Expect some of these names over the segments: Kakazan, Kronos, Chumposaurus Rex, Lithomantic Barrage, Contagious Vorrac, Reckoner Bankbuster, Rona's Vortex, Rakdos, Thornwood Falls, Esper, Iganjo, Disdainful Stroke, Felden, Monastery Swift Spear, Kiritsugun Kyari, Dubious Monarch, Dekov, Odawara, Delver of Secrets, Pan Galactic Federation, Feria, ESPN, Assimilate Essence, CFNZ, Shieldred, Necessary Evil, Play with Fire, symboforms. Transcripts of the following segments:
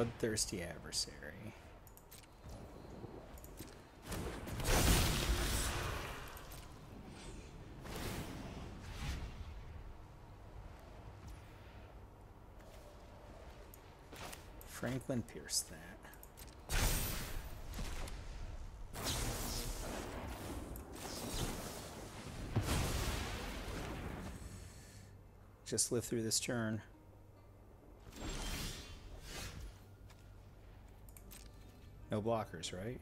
Bloodthirsty Adversary. Franklin Pierce that. Just live through this turn. No blockers, right?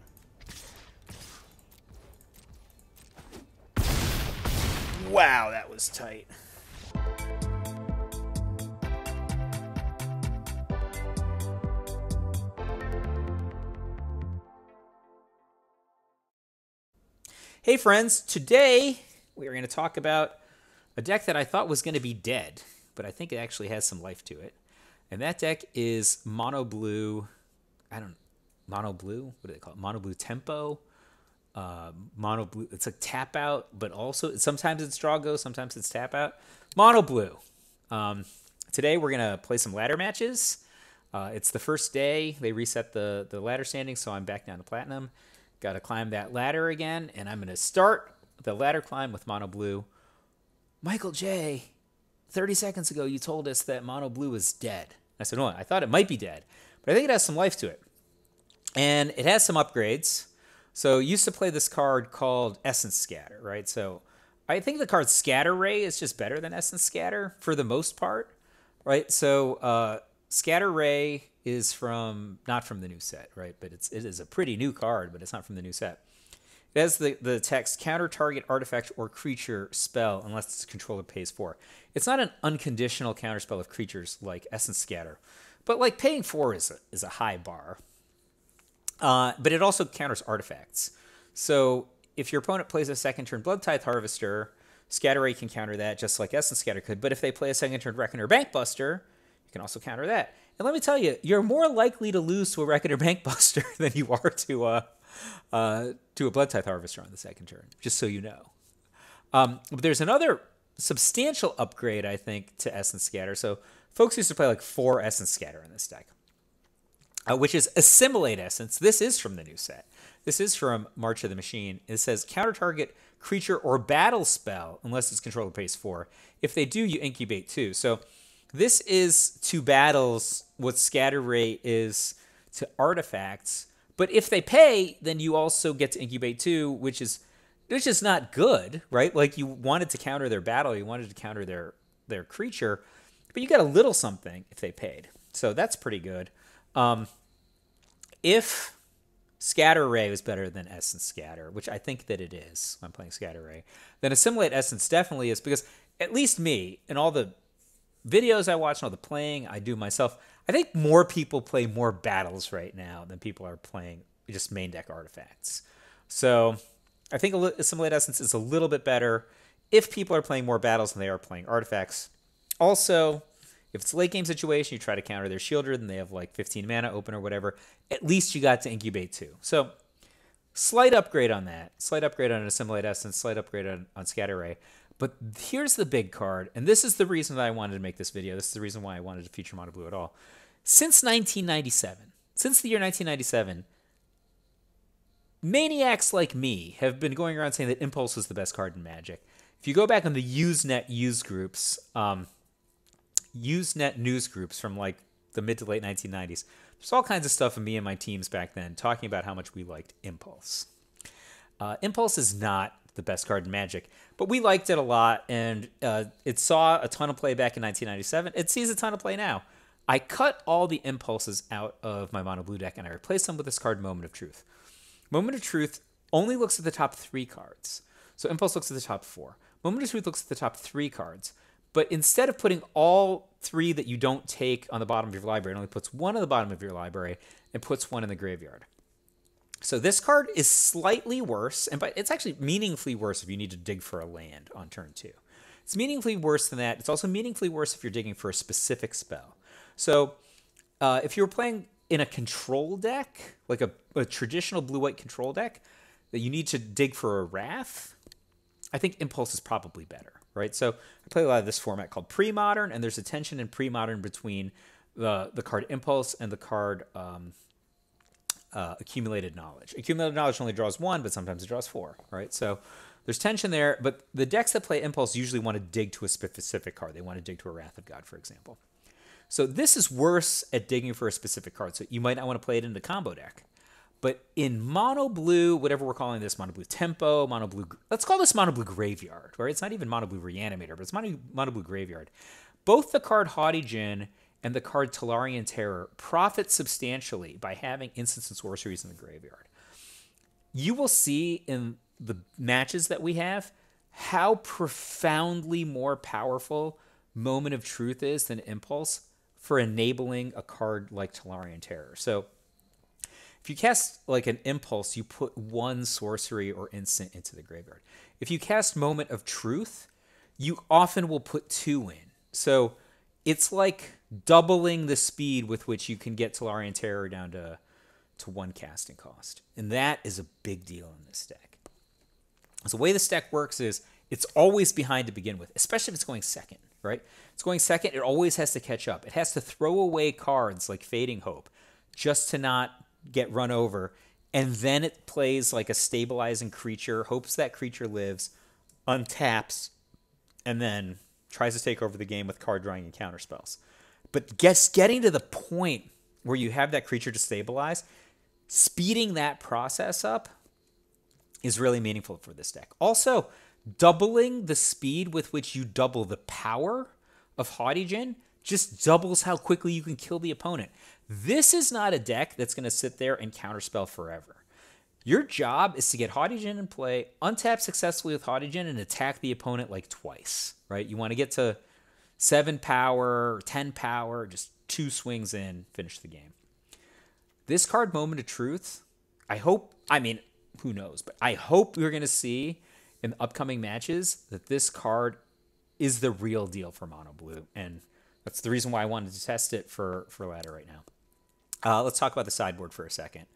Wow, that was tight. Hey friends, today we are going to talk about a deck that I thought was going to be dead, but I think it actually has some life to it. And that deck is Mono Blue, Mono Blue? What do they call it? Mono Blue Tempo. Mono Blue, it's like Tap Out, but also sometimes it's Draw Go, sometimes it's Tap Out. Mono Blue. Today we're going to play some ladder matches. It's the first day. They reset the ladder standing, so I'm back down to Platinum. Got to climb that ladder again, and I'm going to start the ladder climb with Mono Blue. Michael J, 30 seconds ago, you told us that Mono Blue was dead. I said, no, I thought it might be dead, but I think it has some life to it. And it has some upgrades. So used to play this card called Essence Scatter, right? So I think the card Scatter Ray is just better than Essence Scatter for the most part, right? So Scatter Ray is not from the new set, right? But it is a pretty new card, but it's not from the new set. It has the text, counter target artifact or creature spell unless its controller pays 4. It's not an unconditional counter spell of creatures like Essence Scatter, but like paying 4 is a high bar. But it also counters artifacts. So if your opponent plays a second turn Blood Tithe Harvester, Scatter Ray can counter that just like Essence Scatter could. But if they play a second turn Reckoner Bankbuster, you can also counter that. And let me tell you, you're more likely to lose to a Reckoner Bankbuster than you are to a Blood Tithe Harvester on the second turn, just so you know. But there's another substantial upgrade, I think, to Essence Scatter. So folks used to play like 4 Essence Scatter in this deck, which is Assimilate Essence. This is from the new set. This is from March of the Machine. It says counter target creature or battle spell unless its controller pays 4. If they do, you incubate 2. So this is to battles what Scatter Ray is to artifacts. But if they pay, then you also get to incubate 2, which is not good, right? Like you wanted to counter their battle, you wanted to counter their creature, but you got a little something if they paid. So that's pretty good. If Scatter Ray was better than Essence Scatter, which I think that it is, I'm playing Scatter Ray, then Assimilate Essence definitely is, because at least me and all the videos I watch and all the playing I do myself, I think more people play more battles right now than people are playing just main deck artifacts. So I think Assimilate Essence is a little bit better if people are playing more battles than they are playing artifacts. Also, if it's a late game situation, you try to counter their Shieldred and they have like 15 mana open or whatever, at least you got to incubate 2. So slight upgrade on that. Slight upgrade on Assimilate Essence, slight upgrade on Scatter Ray. But here's the big card, and this is the reason that I wanted to make this video. This is the reason why I wanted to feature Mono Blue at all. Since 1997, since the year 1997, maniacs like me have been going around saying that Impulse was the best card in Magic. If you go back on the Usenet news groups from like the mid to late 1990s, there's all kinds of stuff of me and my teams back then talking about how much we liked Impulse. Impulse is not the best card in Magic, but we liked it a lot, and it saw a ton of play back in 1997. It sees a ton of play now. I cut all the Impulses out of my Mono Blue deck, and I replaced them with this card, Moment of Truth. Moment of Truth only looks at the top 3 cards. So Impulse looks at the top 4. Moment of Truth looks at the top 3 cards. But instead of putting all 3 that you don't take on the bottom of your library, it only puts 1 on the bottom of your library and puts 1 in the graveyard. So this card is slightly worse, but it's actually meaningfully worse if you need to dig for a land on turn 2. It's meaningfully worse than that. It's also meaningfully worse if you're digging for a specific spell. So if you were playing in a control deck, like a traditional blue-white control deck, that you need to dig for a Wrath, I think Impulse is probably better, right? So I play a lot of this format called pre-modern, and there's a tension in pre-modern between the card Impulse and the card Accumulated Knowledge. Accumulated Knowledge only draws one, but sometimes it draws four, right? So there's tension there, but the decks that play Impulse usually want to dig to a specific card. They want to dig to a Wrath of God, for example. So this is worse at digging for a specific card, so you might not want to play it in the combo deck. But in mono blue, whatever we're calling this, mono blue tempo, mono blue, let's call this mono blue graveyard, right? It's not even mono blue reanimator, but it's mono blue graveyard. Both the card Haughty Djinn and the card Tolarian Terror profit substantially by having instants and sorceries in the graveyard. You will see in the matches that we have how profoundly more powerful Moment of Truth is than Impulse for enabling a card like Tolarian Terror. So if you cast like an Impulse, you put one sorcery or instant into the graveyard. If you cast Moment of Truth, you often will put two in. So it's like doubling the speed with which you can get Tolarian Terror down to one casting cost. And that is a big deal in this deck. So the way this deck works is it's always behind to begin with, especially if it's going second, right? It's going second, it always has to catch up. It has to throw away cards like Fading Hope just to not get run over, and then it plays like a stabilizing creature, hopes that creature lives, untaps, and then tries to take over the game with card drawing and counter spells. But getting to the point where you have that creature to stabilize, speeding that process up is really meaningful for this deck. Also, doubling the speed with which you double the power of Haughty Djinn just doubles how quickly you can kill the opponent. This is not a deck that's going to sit there and counterspell forever. Your job is to get Haughty Djinn in play, untap successfully with Haughty Djinn, and attack the opponent like twice, right? You want to get to 7 power, 10 power, just 2 swings in, finish the game. This card, Moment of Truth, I hope, I mean, who knows, but I hope we're going to see in the upcoming matches that this card is the real deal for Mono Blue, and that's the reason why I wanted to test it for ladder right now. Let's talk about the sideboard for a second.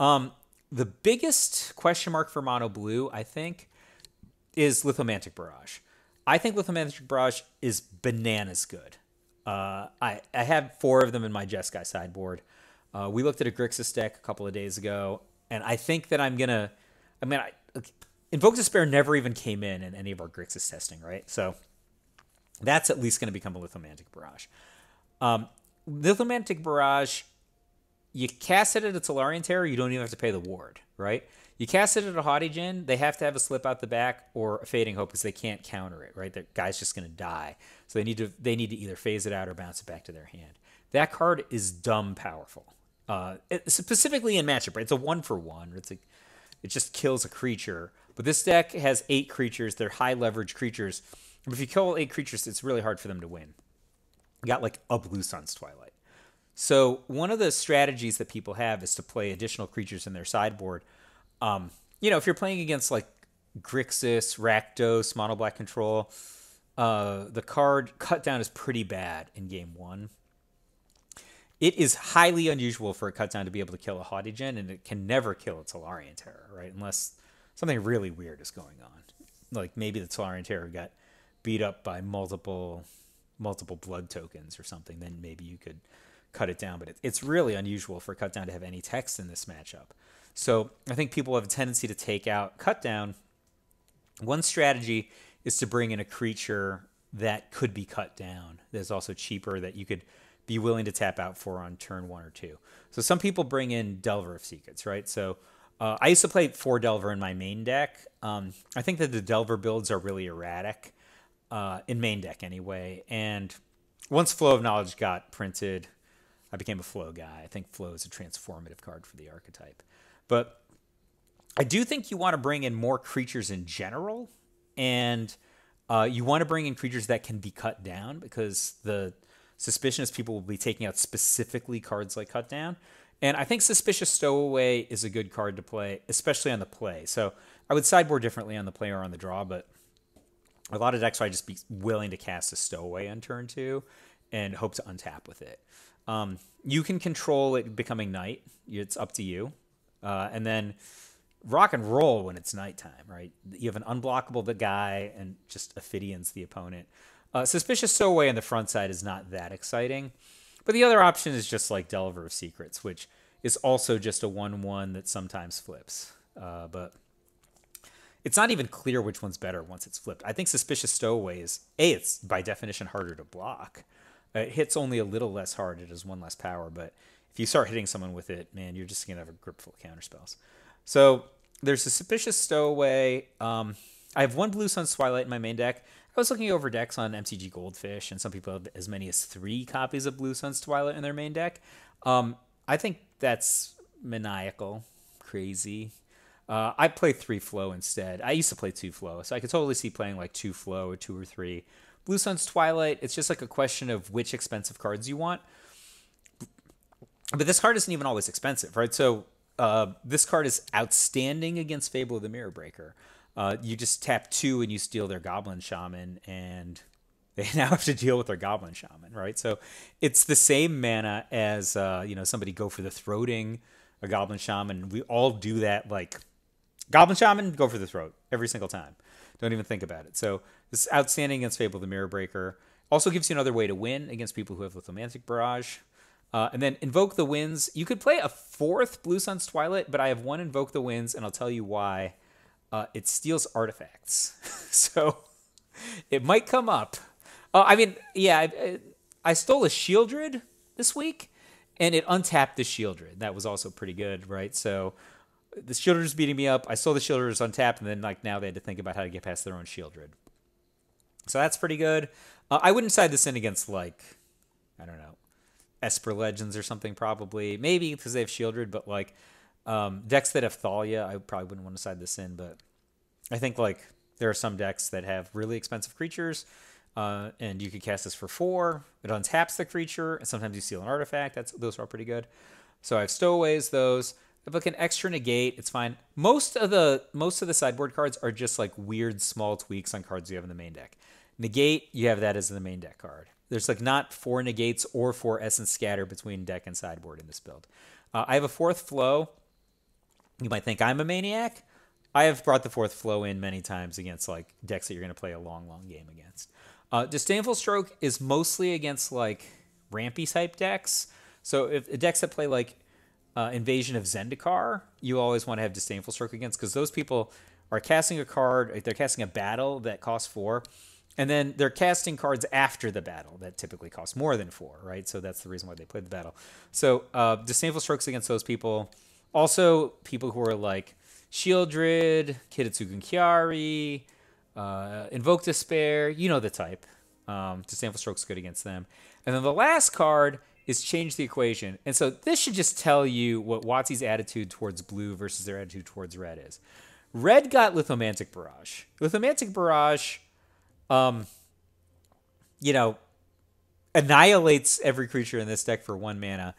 The biggest question mark for Mono Blue, I think, is Lithomantic Barrage. I think Lithomantic Barrage is bananas good. I have 4 of them in my Jeskai sideboard. We looked at a Grixis deck a couple of days ago, and I think that I'm going to... I mean, Invoke Despair never even came in any of our Grixis testing, right? So... that's at least going to become a Lithomantic Barrage. Lithomantic Barrage, you cast it at a Tolarian Terror, you don't even have to pay the ward, right? You cast it at a Haughty Djinn, they have to have a Slip Out the Back or a Fading Hope because they can't counter it, right? That guy's just going to die. So they need to either phase it out or bounce it back to their hand. That card is dumb powerful. Specifically in matchup, right? It's a 1-for-1. It just kills a creature. But this deck has 8 creatures. They're high leverage creatures. If you kill 8 creatures, it's really hard for them to win. You got like a Blue Sun's Twilight. So one of the strategies that people have is to play additional creatures in their sideboard. You know, if you're playing against like Grixis, Rakdos, Mono Black Control, the card Cut Down is pretty bad in game 1. It is highly unusual for a Cut Down to be able to kill a Haughty Djinn, and it can never kill a Tolarian Terror, right? Unless something really weird is going on. Like maybe the Tolarian Terror got beat up by multiple blood tokens or something, then maybe you could cut it down. But it's really unusual for Cut Down to have any text in this matchup. So I think people have a tendency to take out Cut Down. One strategy is to bring in a creature that could be cut down, that's also cheaper, that you could be willing to tap out for on turn 1 or 2. So some people bring in Delver of Secrets, right? So I used to play 4 Delver in my main deck. I think that the Delver builds are really erratic. In main deck anyway, and once Flow of Knowledge got printed, I became a Flow guy. I think Flow is a transformative card for the archetype. But I do think you want to bring in more creatures in general, and you want to bring in creatures that can be cut down, because the suspicion is people will be taking out specifically cards like Cut Down. And I think Suspicious Stowaway is a good card to play, especially on the play. So I would sideboard differently on the play or on the draw, but a lot of decks where I just be willing to cast a Stowaway on turn 2 and hope to untap with it. You can control it becoming night. It's up to you. And then rock and roll when it's nighttime, right? You have an unblockable the guy and just Ophidian's the opponent. Suspicious Stowaway on the front side is not that exciting. But the other option is just like Delver of Secrets, which is also just a 1/1 that sometimes flips. But it's not even clear which one's better once it's flipped. I think Suspicious Stowaway is, A, it's by definition harder to block. It hits only a little less hard. It has one less power. But if you start hitting someone with it, man, you're just going to have a grip full of counterspells. So there's a Suspicious Stowaway. I have one Blue Sun's Twilight in my main deck. I was looking over decks on MTG Goldfish, and some people have as many as 3 copies of Blue Sun's Twilight in their main deck. I think that's maniacal, crazy. I play 3 Flow instead. I used to play 2 Flow, so I could totally see playing like 2 Flow or 2 or 3. Blue Sun's Twilight, it's just like a question of which expensive cards you want. But this card isn't even always expensive, right? So this card is outstanding against Fable of the Mirror Breaker. You just tap 2 and you steal their Goblin Shaman, and they now have to deal with their Goblin Shaman, right? So it's the same mana as, you know, somebody go for the throating a Goblin Shaman. We all do that, like, Goblin Shaman, go for the throat every single time. Don't even think about it. So this is outstanding against Fable of the Mirror Breaker. Also gives you another way to win against people who have Lithomantic Barrage. And then Invoke the Winds. You could play a 4th Blue Sun's Twilight, but I have one Invoke the Winds, and I'll tell you why. It steals artifacts. So it might come up. I mean, yeah, I stole a Shieldred this week, and it untapped the Shieldred. That was also pretty good, right? So the Shieldred's beating me up. I stole the Shieldred's untapped, and then like now they had to think about how to get past their own Shieldred. So that's pretty good. I wouldn't side this in against, like, I don't know, Esper Legends or something probably. Maybe because they have Shieldred, but like decks that have Thalia, I probably wouldn't want to side this in. But I think like there are some decks that have really expensive creatures, and you could cast this for 4. It untaps the creature, and sometimes you steal an artifact. Those are all pretty good. So I have Stowaways, those. I have like an extra Negate. It's fine. Most of the sideboard cards are just like weird small tweaks on cards you have in the main deck. Negate, you have that as the main deck card. There's like not 4 Negates or 4 Essence Scatter between deck and sideboard in this build. I have a 4th Flow. You might think I'm a maniac. I have brought the 4th Flow in many times against like decks that you're going to play a long, long game against. Disdainful Stroke is mostly against like rampy type decks. So if decks that play like Invasion of Zendikar, you always want to have Disdainful Stroke against, because those people are casting a card. They're casting a battle that costs 4. And then they're casting cards after the battle that typically cost more than 4, right? So that's the reason why they played the battle. So Disdainful Strokes against those people. Also, people who are like Shieldred, Kiritsugun Kyari, Invoke Despair, you know the type. Disdainful Stroke's good against them. And then the last card is Change the Equation. And so this should just tell you what WotC's attitude towards blue versus their attitude towards red is. Red got Lithomantic Barrage. Lithomantic Barrage, you know, annihilates every creature in this deck for 1 mana.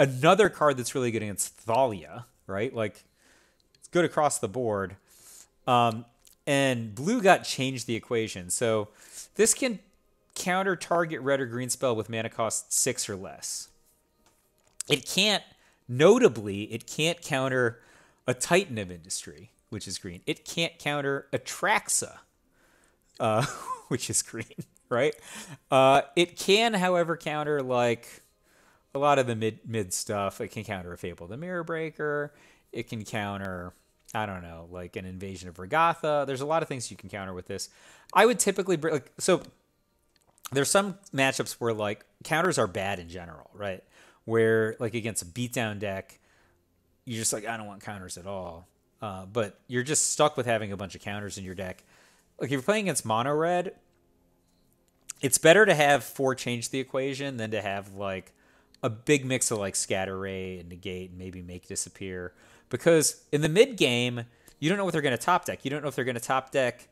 Another card that's really good against Thalia, right? Like, it's good across the board. And blue got Changed the Equation. So this can counter target red or green spell with mana cost 6 or less. It can't, notably, it can't counter a Titan of Industry, which is green. It can't counter Atraxa, which is green, right? It can, however, counter like a lot of the mid stuff. It can counter a Fable of the Mirror Breaker. It can counter, I don't know, like an Invasion of Ragatha. There's a lot of things you can counter with this. I would typically like, so there's some matchups where like counters are bad in general, right? Where like against a beatdown deck, you're just like, I don't want counters at all. But you're just stuck with having a bunch of counters in your deck. Like if you're playing against mono red, it's better to have 4 Change the Equation than to have like a big mix of like Scatter Ray and Negate and maybe Make Disappear, because in the mid game you don't know what they're going to top deck. You don't know if they're going to top deck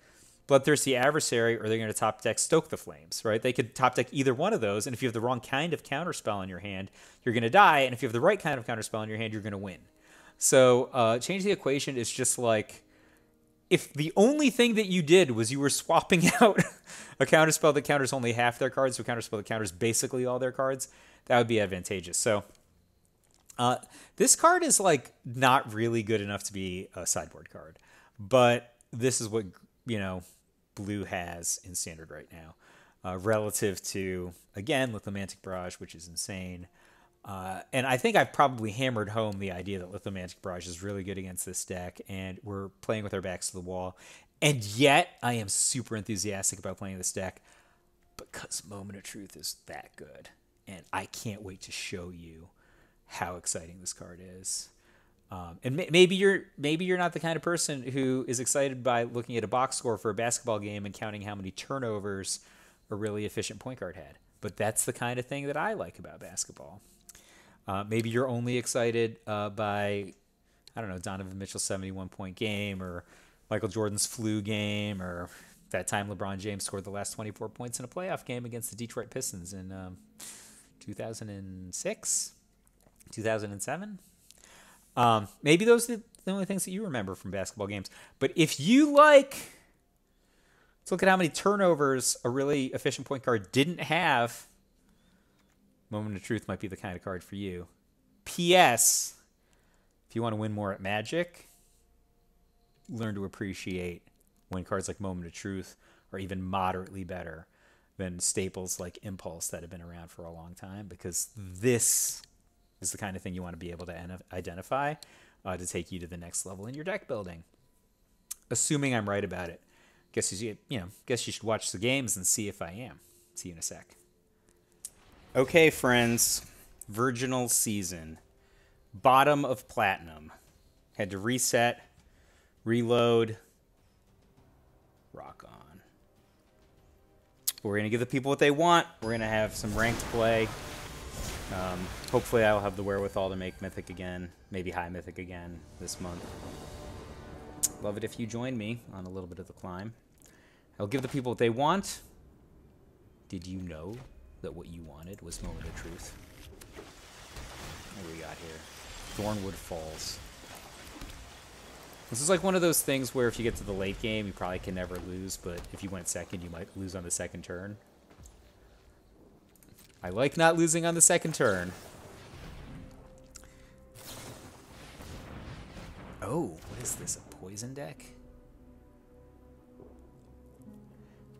Bloodthirsty Adversary or they're going to top deck Stoke the Flames, right? They could top deck either one of those, and if you have the wrong kind of counterspell in your hand, you're going to die, and if you have the right kind of counterspell in your hand, you're going to win. So Change the Equation is just like, if the only thing that you did was you were swapping out a counterspell that counters only half their cards to a counterspell that counters basically all their cards, that would be advantageous. So this card is like not really good enough to be a sideboard card, but this is what, you know, blue has in standard right now. relative to, again, Lithomantic Barrage, which is insane. And I think I've probably hammered home the idea that Lithomantic Barrage is really good against this deck, and we're playing with our backs to the wall. And yet, I am super enthusiastic about playing this deck because Moment of Truth is that good. And I can't wait to show you how exciting this card is. And maybe you're not the kind of person who is excited by looking at a box score for a basketball game and counting how many turnovers a really efficient point guard had. But that's the kind of thing that I like about basketball. Maybe you're only excited by, I don't know, Donovan Mitchell's 71-point game, or Michael Jordan's flu game, or that time LeBron James scored the last 24 points in a playoff game against the Detroit Pistons in 2006, 2007. Maybe those are the only things that you remember from basketball games. But if you like, let's look at how many turnovers a really efficient point guard didn't have. Moment of Truth might be the kind of card for you. P.S. If you want to win more at Magic, learn to appreciate when cards like Moment of Truth are even moderately better than staples like Impulse that have been around for a long time, because this is the kind of thing you want to be able to identify to take you to the next level in your deck building. Assuming I'm right about it. Guess you should watch the games and see if I am. See you in a sec. Okay, friends. Virginal Season. Bottom of Platinum. Had to reset, reload, rock on. But we're going to give the people what they want. We're going to have some ranked play. Hopefully I'll have the wherewithal to make Mythic again, maybe High Mythic again this month. Love it if you join me on a little bit of the climb. I'll give the people what they want. Did you know that what you wanted was Moment of Truth? What do we got here? Thornwood Falls. This is like one of those things where if you get to the late game, you probably can never lose, but if you went second, you might lose on the second turn. I like not losing on the second turn. Oh, what is this, a poison deck? I'm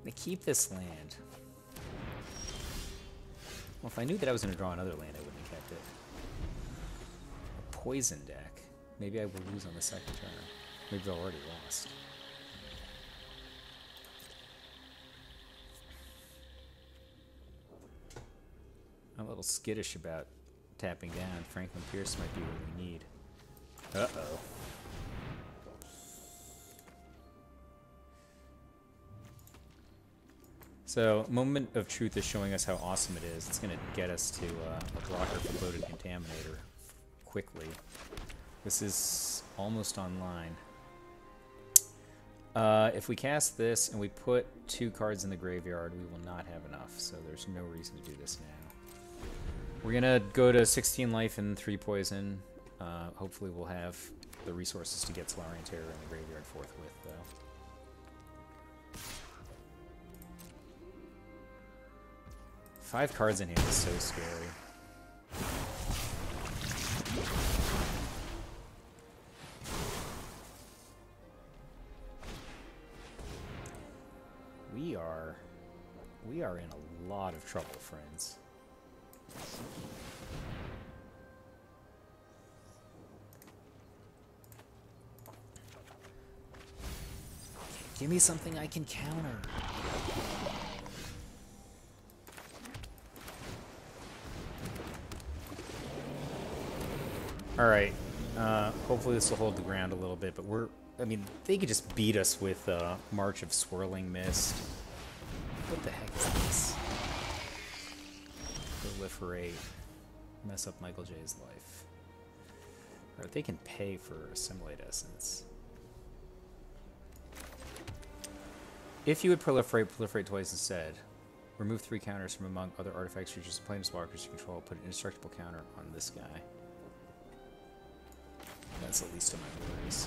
gonna keep this land. Well, if I knew that I was gonna draw another land, I wouldn't have kept it. A poison deck. Maybe I will lose on the second turn. Maybe I've already lost. I'm a little skittish about tapping down. Franklin Pierce might be what we need. Uh-oh. So, Moment of Truth is showing us how awesome it is. It's going to get us to a blocker for Bloated Contaminator quickly. This is almost online. If we cast this and we put two cards in the graveyard, we will not have enough. So there's no reason to do this now. We're going to go to 16 life and 3 poison. Hopefully we'll have the resources to get Tolarian Terror in the graveyard forthwith, though. 5 cards in hand is so scary. We are in a lot of trouble, friends. Give me something I can counter. Alright. Hopefully this will hold the ground a little bit, but they could just beat us with March of Swirling Mist. What the heck is this? Proliferate. Mess up Michael J's life. Alright, they can pay for Assimilate Essence. If you would proliferate twice instead. Remove 3 counters from among other artifacts, creatures, and planeswalkers you control. Put an indestructible counter on this guy. That's the least of my worries.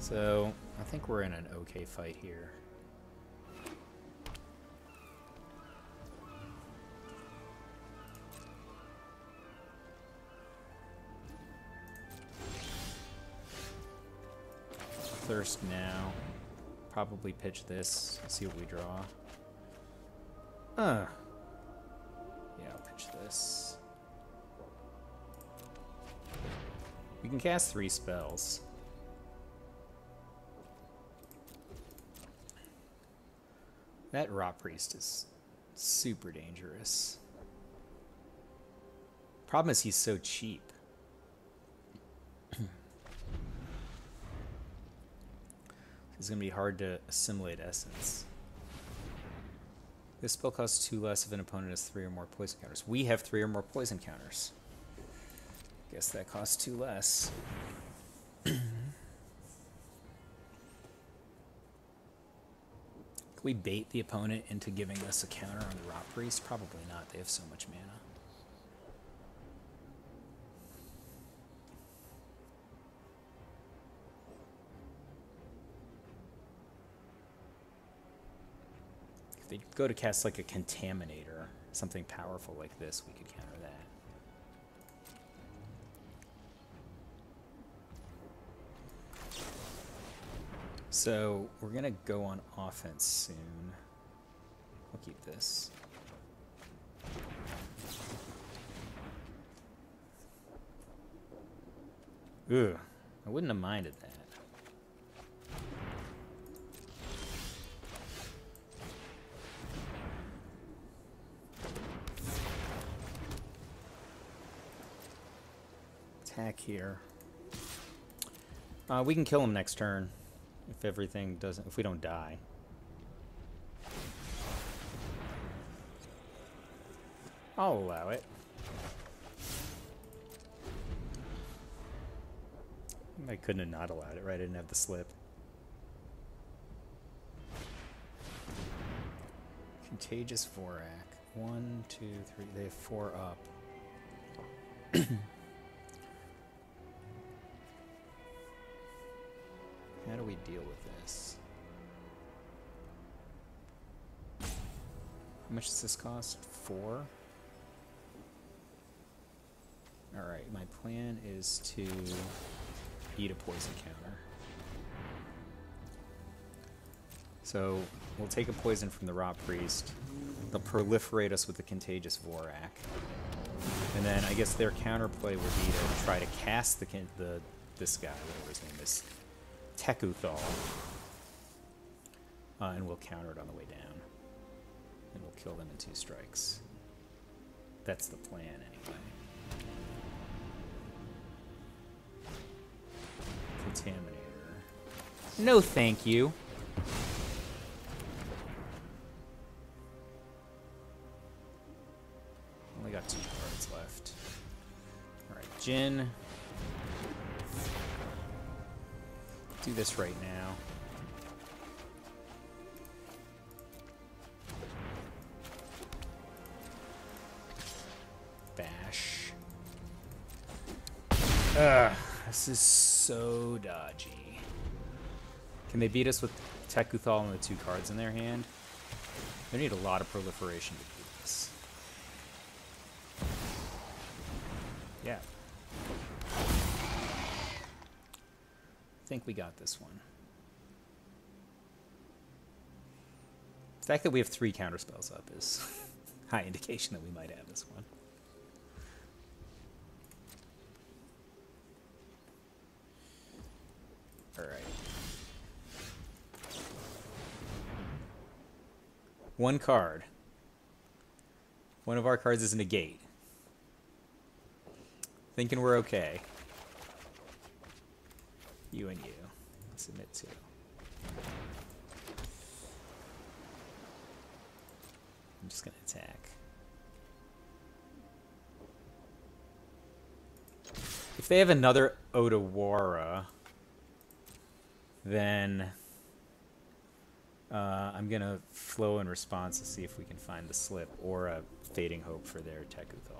So, I think we're in an okay fight here. Thirst now. probably pitch this, see what we draw. Yeah, I'll pitch this. We can cast 3 spells. That Rot Priest is super dangerous. Problem is he's so cheap. It's going to be hard to assimilate essence. This spell costs 2 less if an opponent has 3 or more poison counters. We have 3 or more poison counters. Guess that costs 2 less. Can we bait the opponent into giving us a counter on the Rot Priest? Probably not. They have so much mana. If they go to cast like a Contaminator, something powerful like this, we could counter that. So we're gonna go on offense soon. I'll keep this. Ugh, I wouldn't have minded that. Attack here. We can kill him next turn. If everything doesn't, if we don't die. I'll allow it. I couldn't have not allowed it, right? I didn't have the slip. Contagious Vorrac. 1, 2, 3. They have 4 up. How do we deal with this? How much does this cost? 4? Alright, my plan is to eat a poison counter. So we'll take a poison from the Rot Priest. They'll proliferate us with the Contagious Vorrac. And then I guess their counterplay will be to try to cast this guy, whatever his name is. Tekuthal, and we'll counter it on the way down, and we'll kill them in 2 strikes. That's the plan, anyway. Contaminator. No, thank you. Only got 2 cards left. All right, Djinn. Do this right now. Bash. Ugh, this is so dodgy. Can they beat us with Tekuthal and the 2 cards in their hand? They need a lot of proliferation to beat us. Yeah. I think we got this one. The fact that we have 3 counter spells up is high indication that we might have this one. All right. 1 card. One of our cards is Negate. Thinking we're okay. You and you. Submit to. I'm just gonna attack. If they have another Odawara, then I'm gonna flow in response to see if we can find the slip or a Fading Hope for their Tekuthal.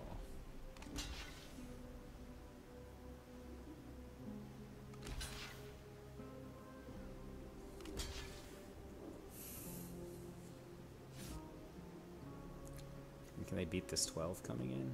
Can they beat this 12 coming in?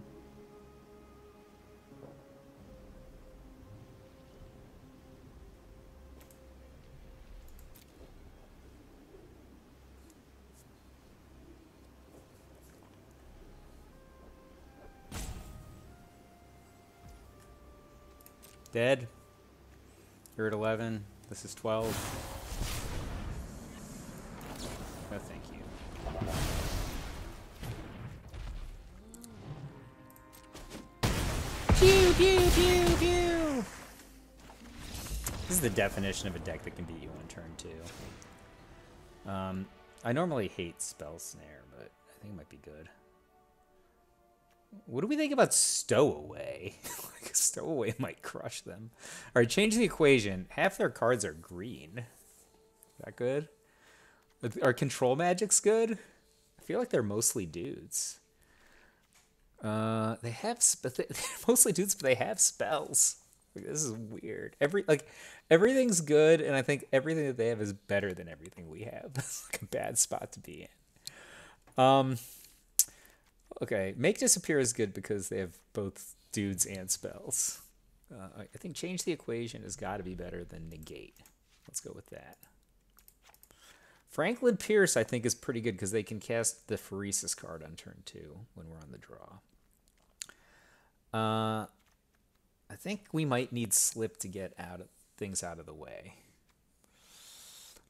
dead. You're at 11. This is 12. No, thank you. Pew, pew, pew, pew! This is the definition of a deck that can beat you on turn 2. I normally hate Spell Snare, but I think it might be good. What do we think about Stowaway? Like a Stowaway might crush them. All right, change the equation. Half their cards are green. Is that good? Are Control Magic's good? I feel like they're mostly dudes. They have they're mostly dudes, but they have spells. Like, this is weird. Everything's good, and I think everything that they have is better than everything we have. That's like a bad spot to be in. Okay, Make Disappear is good because they have both dudes and spells. I think Change the Equation has got to be better than Negate. Let's go with that. Franklin Pierce, I think, is pretty good because they can cast the Phoresis card on turn 2 when we're on the draw. I think we might need Slip to get things out of the way.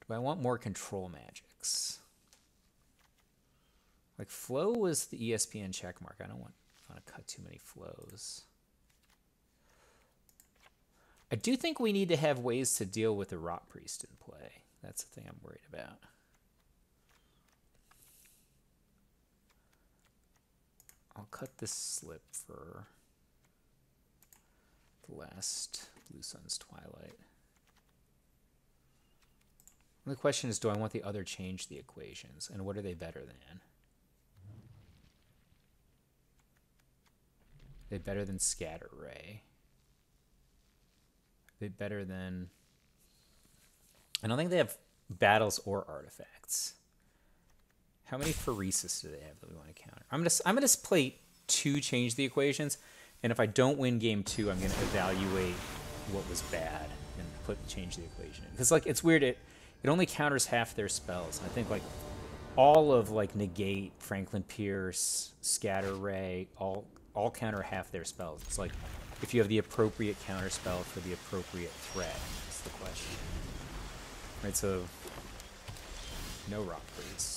Do I want more Control Magics? Like, Flow was the ESPN checkmark. I don't want to cut too many Flows. I do think we need to have ways to deal with the Rot Priest in play. That's the thing I'm worried about. I'll cut this Slip for the last Blue Sun's Twilight. And the question is, do I want the other Change the Equations, and what are they better than? Are they better than Scatter Ray? Are they better than... I don't think they have battles or artifacts. How many Phoresis do they have that we want to counter? I'm gonna play 2 Change the Equations, and if I don't win game 2, I'm gonna evaluate what was bad and put Change the Equation in. Because like, it's weird, it only counters half their spells. And I think like all of like Negate, Franklin Pierce, Scatter Ray, all counter half their spells. It's like if you have the appropriate counter spell for the appropriate threat, that's the question. Right, so no Rot Priest.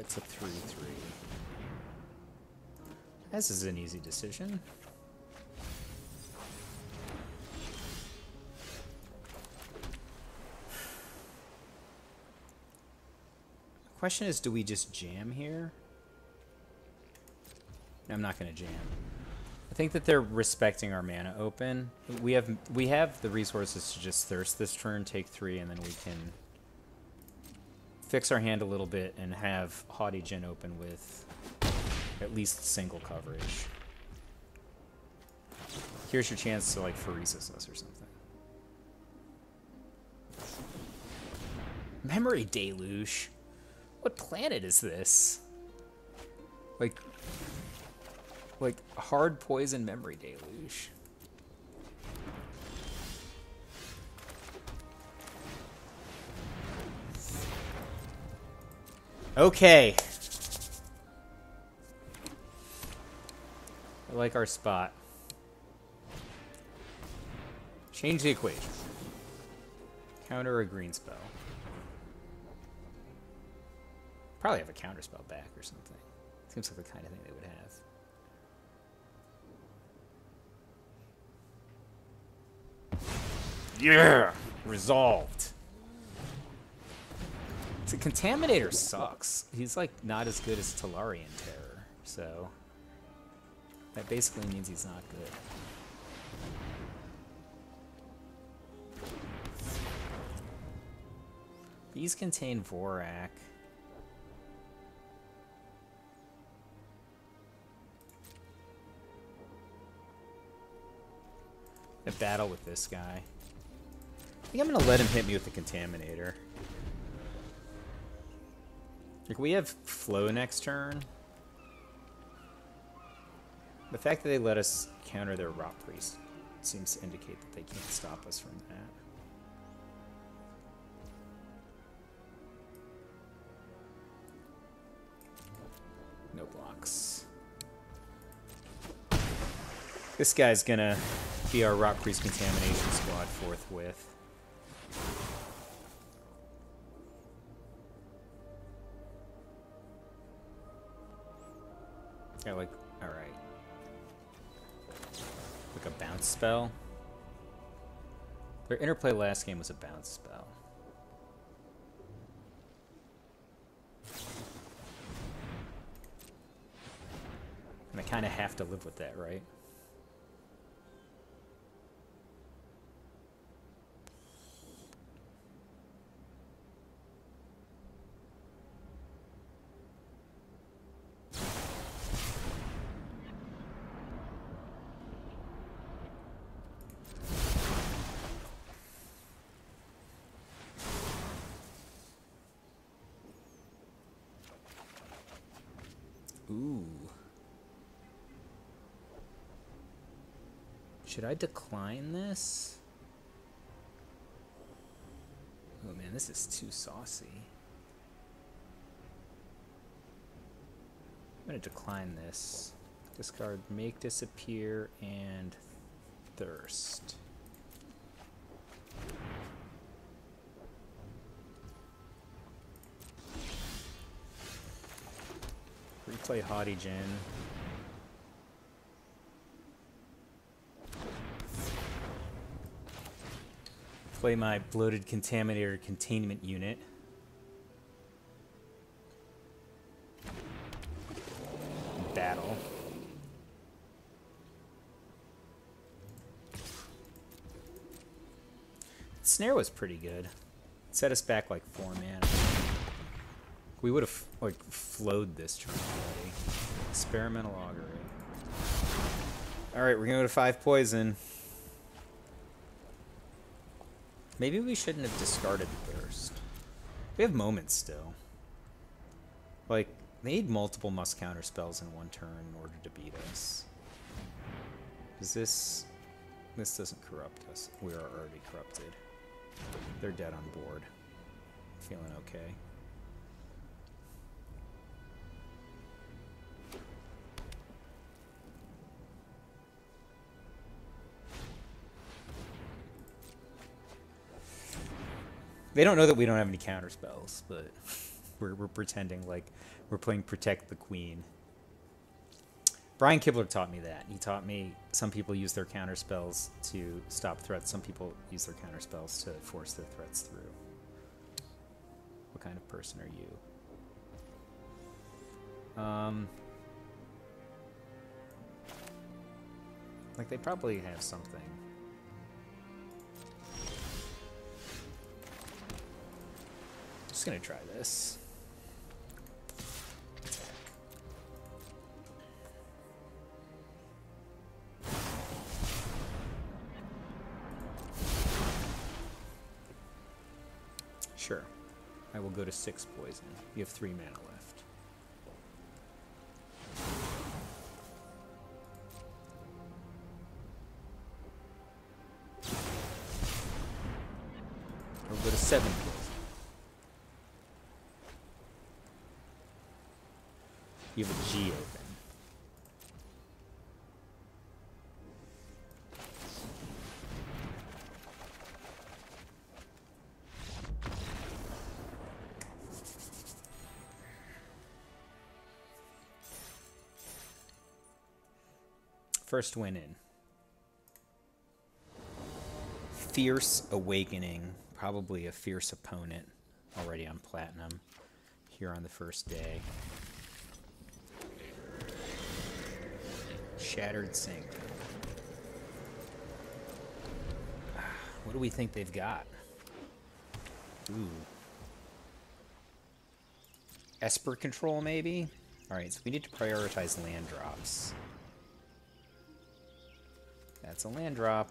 It's a 3-3. This is an easy decision. The question is, do we just jam here? No, I'm not going to jam. I think that they're respecting our mana open. We have the resources to just Thirst this turn, take 3, and then we can fix our hand a little bit and have Haughty Djinn open with at least single coverage. Here's your chance to like Phoresis us or something. Memory Deluge? What planet is this? Like hard poison Memory Deluge. Okay. I like our spot. Change the equation. Counter a green spell. Probably have a counter spell back or something. Seems like the kind of thing they would have. Yeah! Resolved. The Contaminator sucks. He's like not as good as Tolarian Terror, so that basically means he's not good. These contain Vorrac. A battle with this guy. I think I'm gonna let him hit me with the Contaminator. Like, we have Flow next turn. The fact that they let us counter their Rot Priest seems to indicate that they can't stop us from that. No blocks. This guy's gonna be our Rot Priest Contamination Squad forthwith. Yeah, like, alright. Like a bounce spell? Their interplay last game was a bounce spell. And I kind of have to live with that, right? Should I decline this? Oh man, this is too saucy. I'm gonna decline this. Discard Make Disappear and Thirst. Replay Haughty Djinn. Play my Bloated Contaminator Containment Unit. Battle. Snare was pretty good. It set us back like 4 mana. We would have like flowed this turn already. Experimental Augury. All right, we're gonna go to 5 poison. Maybe we shouldn't have discarded Thirst. We have moments still. Like, they need multiple must counter spells in one turn in order to beat us. Because this doesn't corrupt us. We are already corrupted. They're dead on board. Feeling okay. They don't know that we don't have any counter spells, but we're pretending like we're playing Protect the Queen. Brian Kibler taught me that. He taught me some people use their counter spells to stop threats. Some people use their counter spells to force their threats through. What kind of person are you? Like, they probably have something. Just gonna try this. Sure. I will go to 6 poison. You have 3 mana left. I will go to 7 poison. You have a G open. First win in. Fierce Awakening. Probably a fierce opponent already on Platinum here on the first day. Shattered Sink. What do we think they've got? Ooh. Esper Control, maybe? Alright, so we need to prioritize land drops. That's a land drop.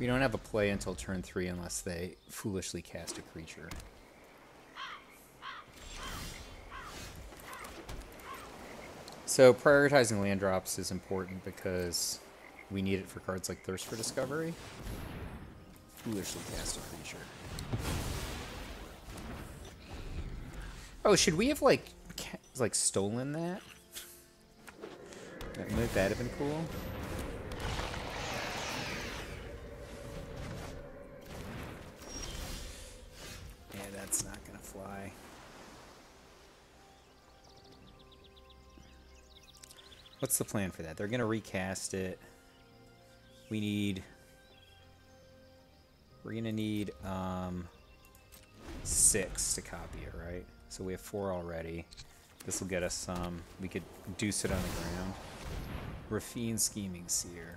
We don't have a play until turn 3 unless they foolishly cast a creature. So prioritizing land drops is important because we need it for cards like Thirst for Discovery. Foolishly cast a creature. Oh, should we have like stolen that? Wouldn't that have been cool? Yeah, that's not gonna fly. What's the plan for that? They're gonna recast it. We need. We're gonna need 6 to copy it, right? So we have 4 already. This will get us some. We could deuce it on the ground. Rafine Scheming Seer.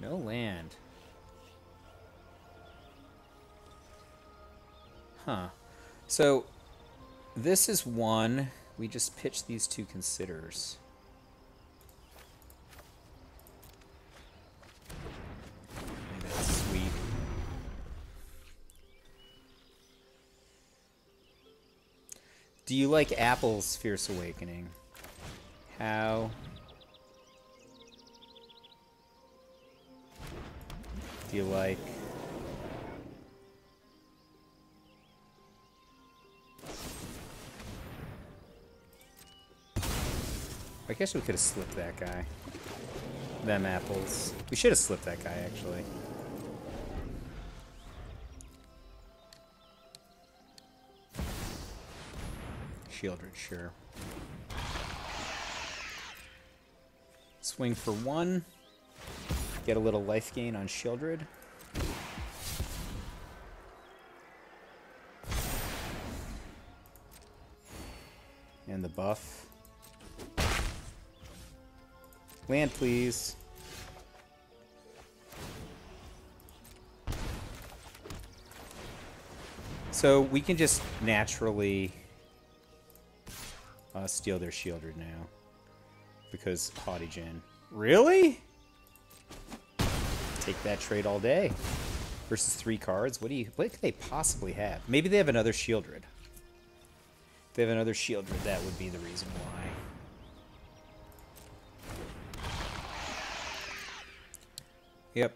No land. Huh. So this is one. We just pitched these two considerers. Do you like Apple's Fierce Awakening? How do you like I guess we could have slipped that guy. Them apples. We should have slipped that guy actually. Shieldred, sure. Swing for 1. Get a little life gain on Shieldred. And the buff. Land, please. So we can just naturally... steal their Shieldred now. Because Haughty Djinn. Really? Take that trade all day. Versus 3 cards. What could they possibly have? Maybe they have another Shieldred. If they have another Shieldred, that would be the reason why. Yep.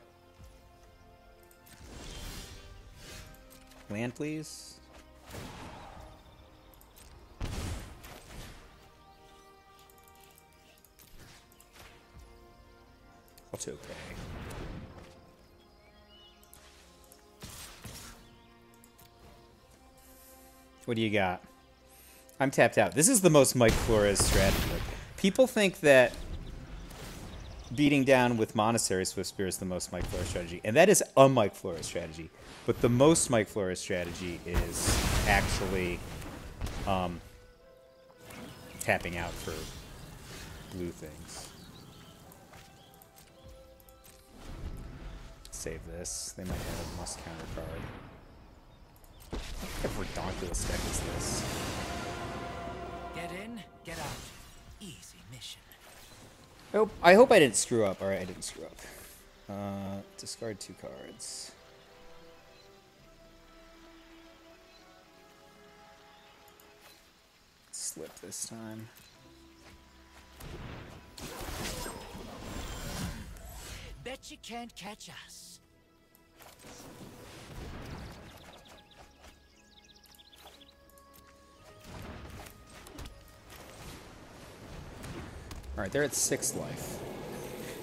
Land, please. It's okay. What do you got? I'm tapped out. This is the most Mike Flores strategy. Like, people think that beating down with Monastery Swift Spear is the most Mike Flores strategy, and that is a Mike Flores strategy. But the most Mike Flores strategy is actually tapping out for blue things. Save this. They might have a must counter card. What kind of ridiculous deck is this? Get in, get out. Easy mission. Oh, I hope I didn't screw up. Alright, I didn't screw up. Discard 2 cards. Slip this time. Bet you can't catch us. Alright, they're at 6 life.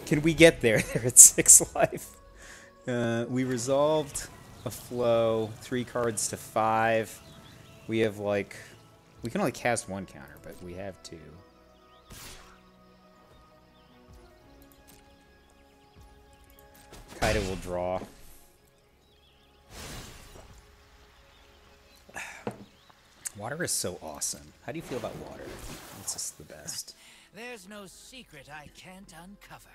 Can we get there? They're at 6 life. We resolved a flow, 3 cards to 5. We have like... We can only cast 1 counter, but we have 2. Kaida will draw. Water is so awesome. How do you feel about water? It's just the best. There's no secret I can't uncover.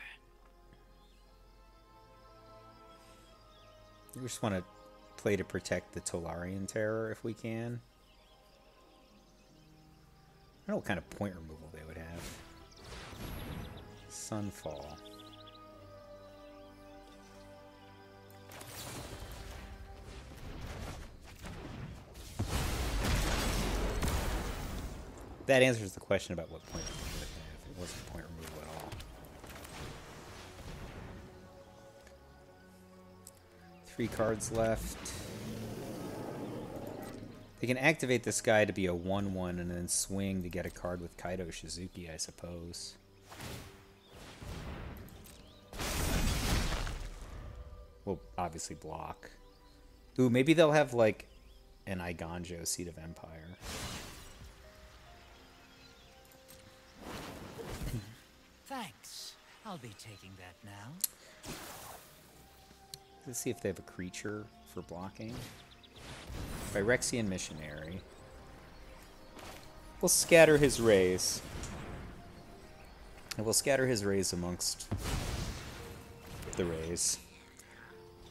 We just want to play to protect the Tolarian Terror if we can. I don't know what kind of point removal they would have. Sunfall. That answers the question about what point removal it had, if it wasn't point removal at all. 3 cards left. They can activate this guy to be a 1/1 and then swing to get a card with Kaido Shizuki, I suppose. Well, obviously block. Ooh, maybe they'll have like an Iganjo Seed of Empire. Thanks. I'll be taking that now. Let's see if they have a creature for blocking. Phyrexian Missionary. We'll scatter his rays. And we'll scatter his rays amongst the rays.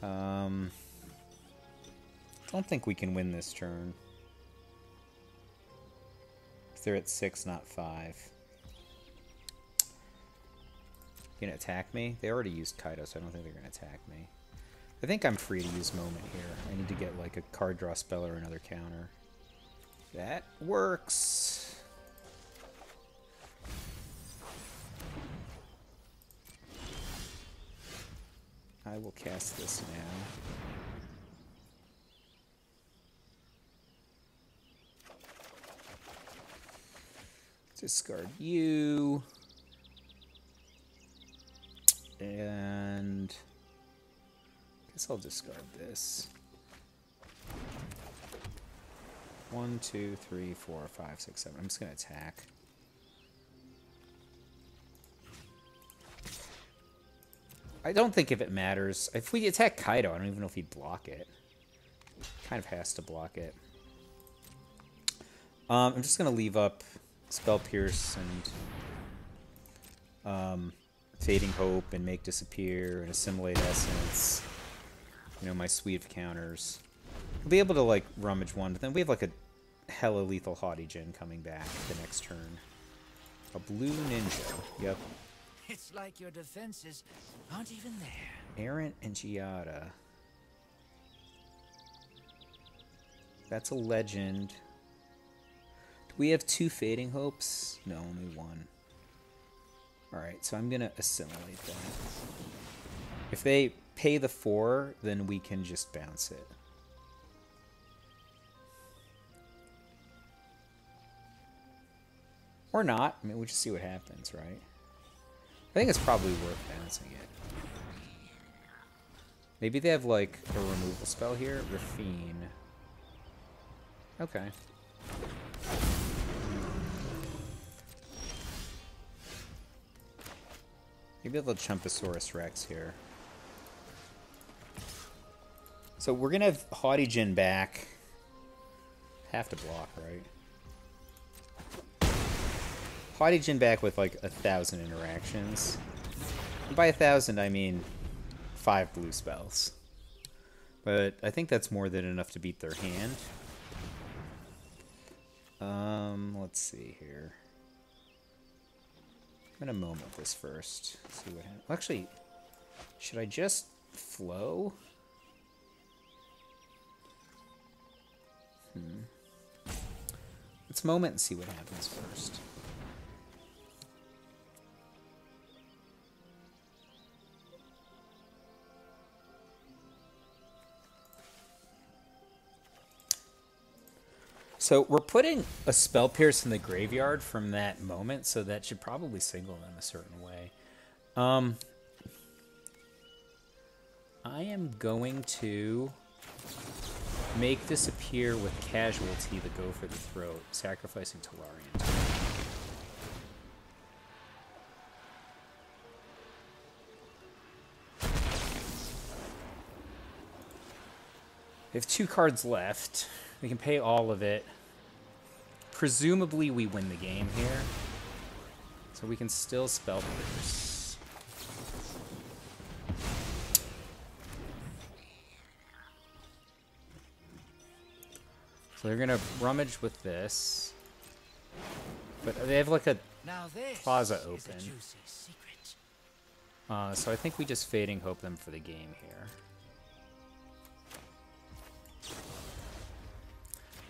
Don't think we can win this turn. They're at 6, not 5. You gonna attack me? They already used Kaido, so I don't think they're gonna attack me. I think I'm free to use Moment here. I need to get like a card draw spell or another counter. That works. I will cast this now. Discard you. And I guess I'll discard this. 1, 2, 3, 4, 5, 6, 7. I'm just going to attack. I don't think if it matters. If we attack Kaido, I don't even know if he'd block it. Kind of has to block it. I'm just going to leave up Spell Pierce and... Fading Hope and Make Disappear and Assimilate Essence. You know, my suite of counters. We'll be able to, like, rummage one, but then we have, like, a hella lethal Haughty Djinn coming back the next turn. A blue ninja. Yep. It's like your defenses aren't even there. Errant and Giada. That's a legend. Do we have 2 Fading Hopes? No, only 1. Alright, so I'm going to assimilate that. If they pay the 4, then we can just bounce it. Or not. I mean, we'll just see what happens, right? I think it's probably worth bouncing it. Maybe they have, like, a removal spell here. Rafine. Okay. Maybe a little Chumposaurus Rex here. So we're going to have Haughty Djinn back. Have to block, right? Haughty Djinn back with like 1,000 interactions. And by 1,000, I mean 5 blue spells. But I think that's more than enough to beat their hand. Let's see here. I'm going to Moment this first. See what happens. Actually, should I just flow? Let's Moment and see what happens first. So we're putting a Spell Pierce in the graveyard from that Moment, so that should probably single them a certain way. I am going to Make Disappear with Casualty to go for the throat, sacrificing Tolarian Terror. They have 2 cards left. We can pay all of it. Presumably we win the game here. So we can still Spell Pierce. So they're gonna rummage with this. But they have like a plaza open. So I think we just Fading Hope them for the game here.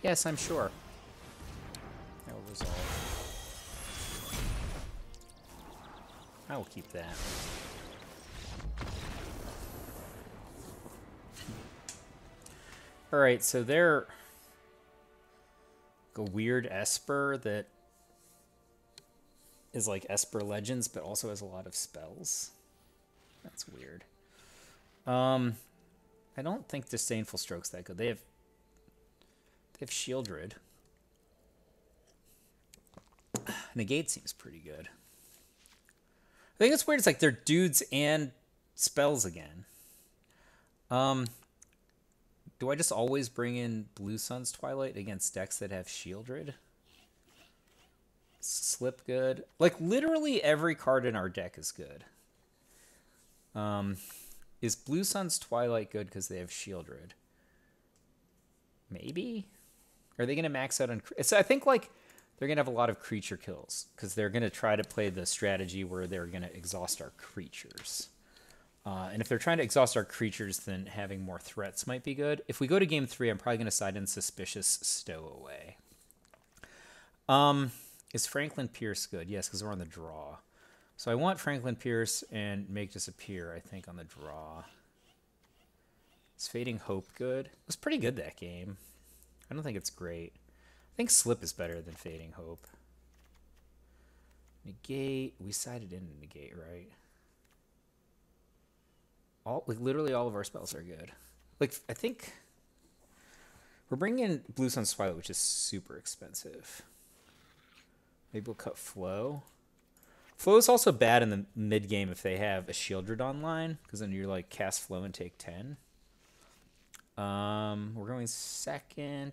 Yes, I'm sure. That will resolve. I will keep that. Alright, so they're a weird Esper that is like Esper Legends, but also has a lot of spells. That's weird. I don't think Disdainful Stroke's that good. They have Shieldred. Negate seems pretty good. I think it's weird. It's like they're dudes and spells again. Do I just always bring in Blue Sun's Twilight against decks that have Shieldred? Slip good. Like, literally every card in our deck is good. Is Blue Sun's Twilight good because they have Shieldred? Maybe? Are they going to max out on... So I think, like, they're going to have a lot of creature kills because they're going to try to play the strategy where they're going to exhaust our creatures. And if they're trying to exhaust our creatures, then having more threats might be good. If we go to game 3, I'm probably going to side in Suspicious Stowaway. Is Franklin Pierce good? Yes, because we're on the draw. So I want Franklin Pierce and Make Disappear, I think, on the draw. Is Fading Hope good? It was pretty good that game. I don't think it's great. I think Slip is better than Fading Hope. Negate. We sided in Negate, right? Like, literally all of our spells are good. Like, I think... We're bringing in Blue Sun's Twilight, which is super expensive. Maybe we'll cut Flow. Flow is also bad in the mid-game if they have a Shieldred online, because then you're like, cast Flow and take 10. We're going second.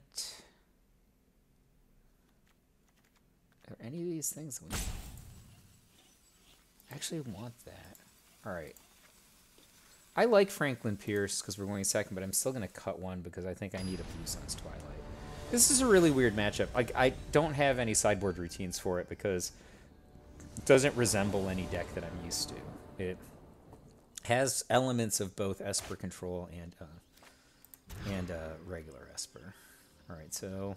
Are any of these things we actually want that? All right. I like Franklin Pierce because we're going second, but I'm still going to cut one because I think I need a Blue Sun's Twilight. This is a really weird matchup. I don't have any sideboard routines for it because it doesn't resemble any deck that I'm used to. It has elements of both Esper control and regular Esper. All right, so...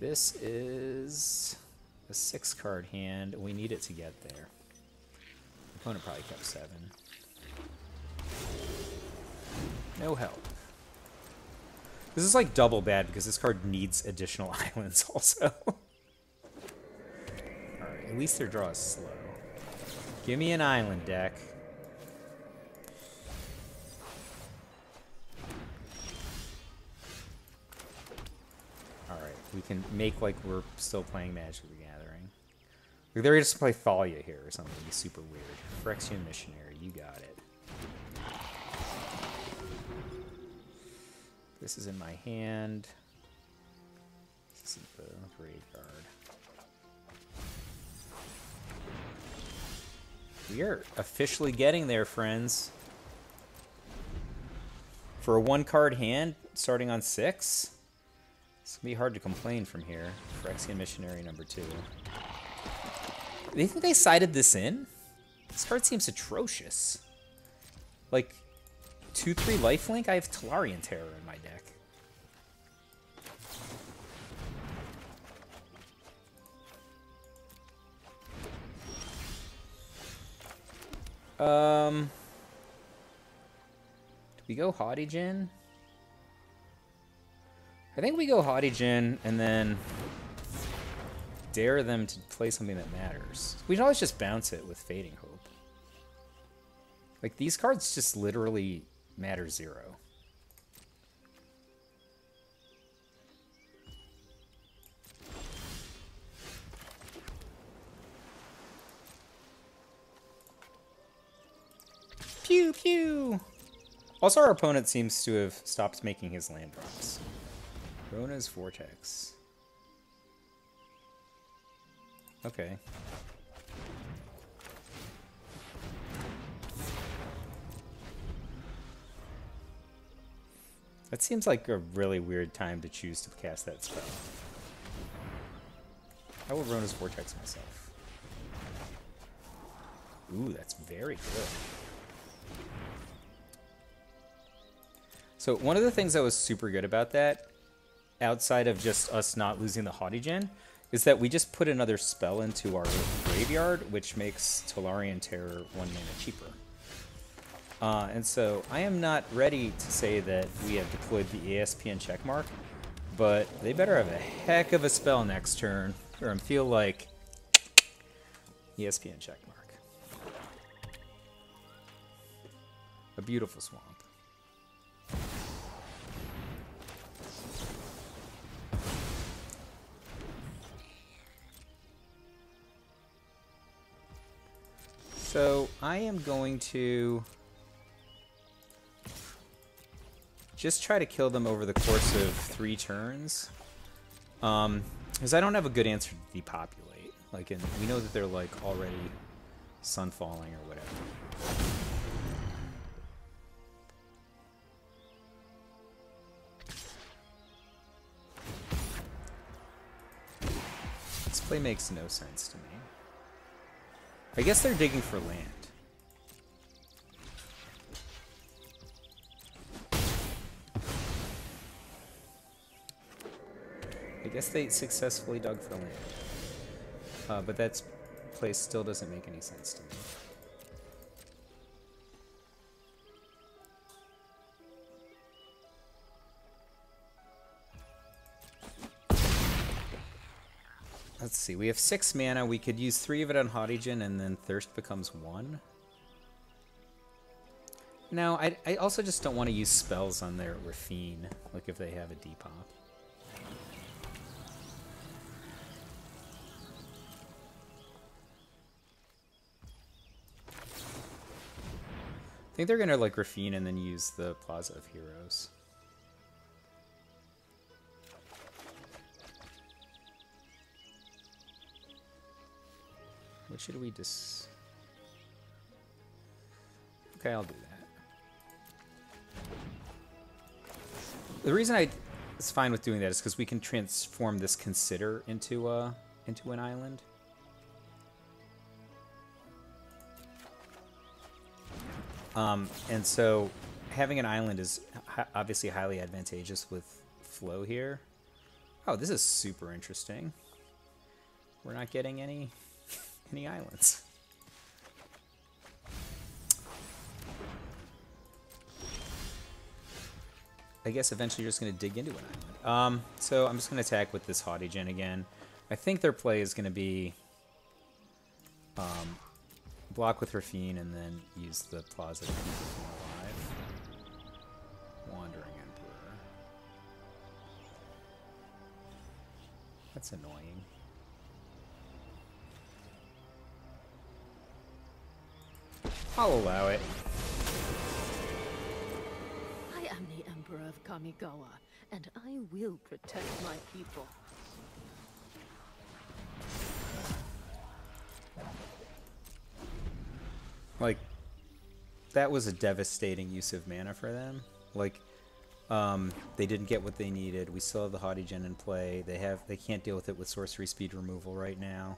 This is... a 6-card hand. We need it to get there. The opponent probably kept 7. No help. This is like double bad because this card needs additional islands also. Alright, at least their draw is slow. Give me an island deck. Alright, we can make like we're still playing Magic again. They're just going to play Thalia here or something. It'd be super weird. Phyrexian Missionary, you got it. This is in my hand. This is the graveyard. We are officially getting there, friends. For a 1-card hand, starting on 6, it's going to be hard to complain from here. Phyrexian Missionary number 2. Do you think they sided this in? This card seems atrocious. Like, 2-3 lifelink? I have Tolarian Terror in my deck. Do we go Haughty Djinn? I think we go Haughty Djinn, and then... dare them to play something that matters. We can always just bounce it with Fading Hope. Like, these cards just literally matter 0. Pew pew! Also, our opponent seems to have stopped making his land drops. Rona's Vortex. Okay. That seems like a really weird time to choose to cast that spell. I I will Rona's Vortex myself. Ooh, that's very good. So one of the things that was super good about that, outside of just us not losing the Haughty Djinn, is that we just put another spell into our graveyard, which makes Tolarian Terror 1 mana cheaper. And so I am not ready to say that we have deployed the ASPN checkmark, but they better have a heck of a spell next turn, or I feel like ESPN checkmark. A beautiful swamp. So I am going to just try to kill them over the course of 3 turns. Because I don't have a good answer to depopulate. Like, and we know that they're, like, already sunfalling or whatever. This play makes no sense to me. I guess they're digging for land. I guess they successfully dug for land. But that play still doesn't make any sense to me. Let's see, we have 6 mana. We could use 3 of it on Haughty Djinn, and then Thirst becomes 1. Now, I also just don't want to use spells on their Rafine, like if they have a Depop. I think they're gonna like Rafine and then use the Plaza of Heroes. What should we just? Okay, I'll do that. The reason I it's fine with doing that is because we can transform this Consider into an island. And so having an island is obviously highly advantageous with flow here. Oh, this is super interesting. We're not getting any islands. I guess eventually you're just going to dig into an island. So I'm just going to attack with this Haughty Djinn again. I think their play is going to be... block with Rafine and then use the Plaza to keep Rafine alive. Wandering Emperor. That's annoying. I'll allow it. I am the Emperor of Kamigawa, and I will protect my people. Like, that was a devastating use of mana for them. Like, they didn't get what they needed. We still have the Haughty Djinn in play. They can't deal with it with sorcery speed removal right now.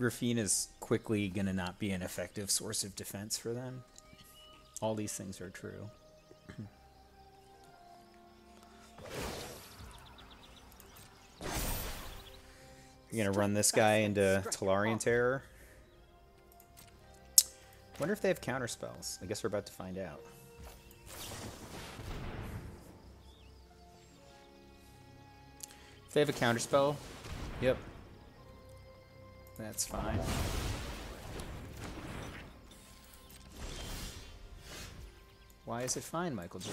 Rafine is quickly going to not be an effective source of defense for them. All these things are true. You're going to run this guy into Tolarian Terror? Wonder if they have counter spells. I guess we're about to find out. If they have a counter spell, yep, that's fine. Why is it fine, Michael J?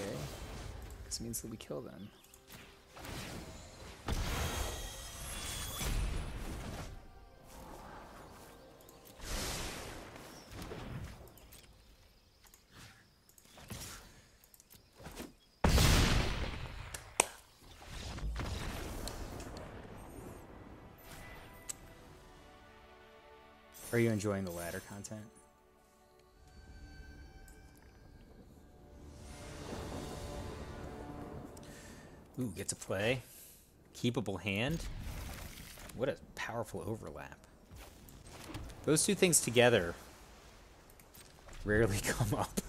This means that we kill them. Are you enjoying the ladder content? Ooh, get to play. Keepable hand. What a powerful overlap. Those two things together rarely come up.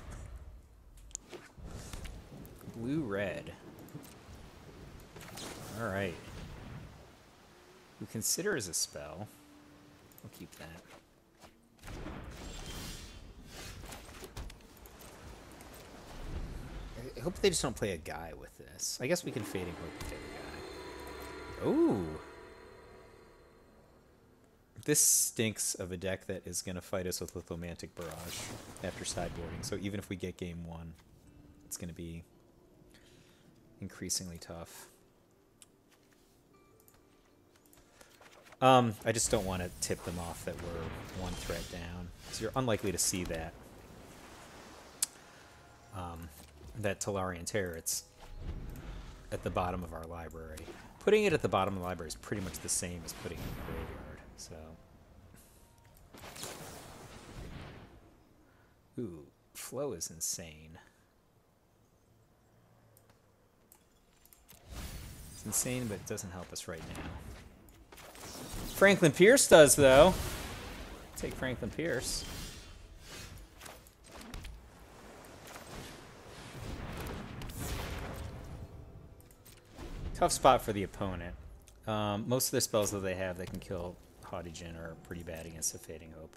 Blue-red. Alright. We consider as a spell. We'll keep that. I hope they just don't play a guy with this. I guess we can Fading Hope with every guy. Ooh! This stinks of a deck that is going to fight us with Lithomantic Barrage after sideboarding. So even if we get game one, it's going to be increasingly tough. I just don't want to tip them off that we're one threat down. So you're unlikely to see that. That Tolarian Terror, it's at the bottom of our library. Putting it at the bottom of the library is pretty much the same as putting it in the graveyard, so... Ooh, Flow is insane. It's insane, but it doesn't help us right now. Franklin Pierce does, though. Take Franklin Pierce. Tough spot for the opponent. Most of the spells that they have that can kill Haughty Djinn are pretty bad against the Fading Hope.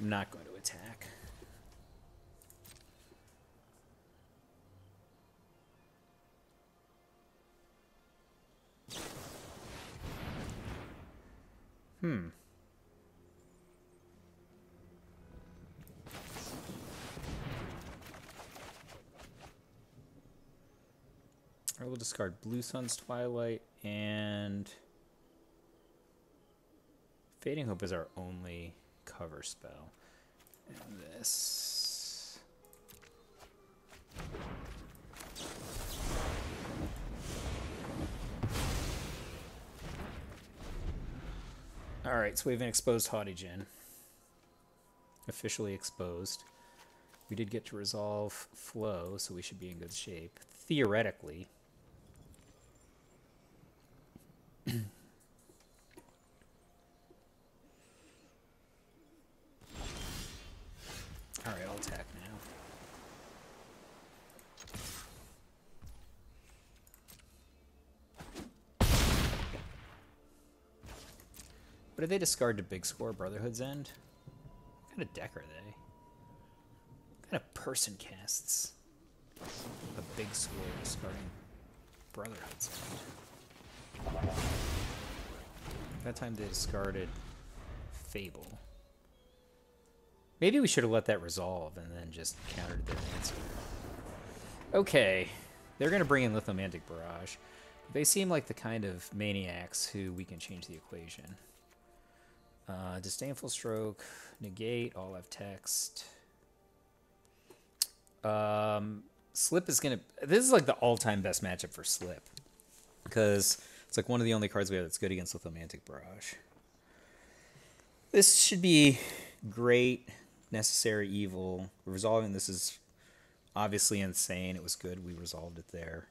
I'm not going to attack. Hmm. I will discard Blue Sun's Twilight, and Fading Hope is our only cover spell. And this. Alright, so we have an exposed Haughty Djinn. Officially exposed. We did get to resolve Flow, so we should be in good shape. Theoretically. All right, I'll attack now. What do they discard to big score Brotherhood's End? What kind of deck are they? What kind of person casts a big score discarding Brotherhood's End? That time they discarded Fable. Maybe we should have let that resolve and then just countered their answer. Okay, they're going to bring in Lithomantic Barrage. They seem like the kind of maniacs who we can change the equation. Disdainful Stroke, Negate, all have text. Slip is going to... This is like the all-time best matchup for Slip. Because it's like one of the only cards we have that's good against Lithomantic Barrage. This should be great, necessary evil. Resolving this is obviously insane. It was good. We resolved it there.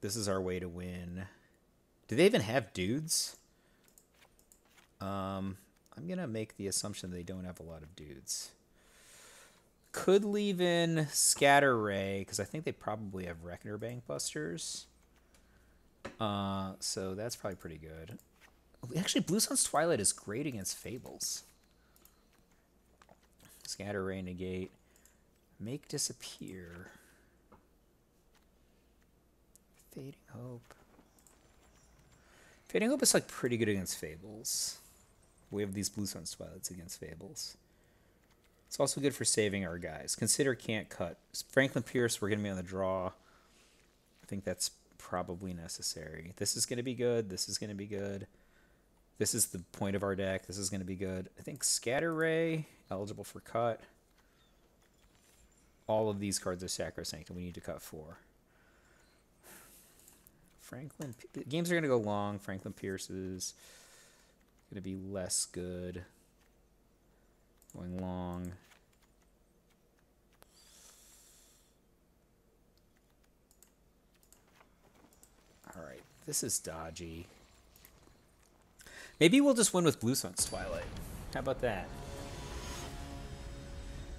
This is our way to win. Do they even have dudes? I'm going to make the assumption they don't have a lot of dudes. Could leave in Scatter Ray, because I think they probably have Reckoner Bankbusters. So that's probably pretty good. Actually, Blue Sun's Twilight is great against Fables. Scatter Ray, Negate. Make Disappear. Fading Hope. Fading Hope is like pretty good against Fables. We have these Blue Sun's Twilights against Fables. It's also good for saving our guys. Consider can't cut. Franklin Pierce, we're going to be on the draw. I think that's probably necessary. This is going to be good. This is going to be good. This is the point of our deck. This is going to be good. I think Scatter Ray, eligible for cut. All of these cards are sacrosanct, and we need to cut four. Franklin, the games are going to go long. Franklin Pierce is going to be less good. Going long. This is dodgy. Maybe we'll just win with Blue Sun's Twilight. How about that?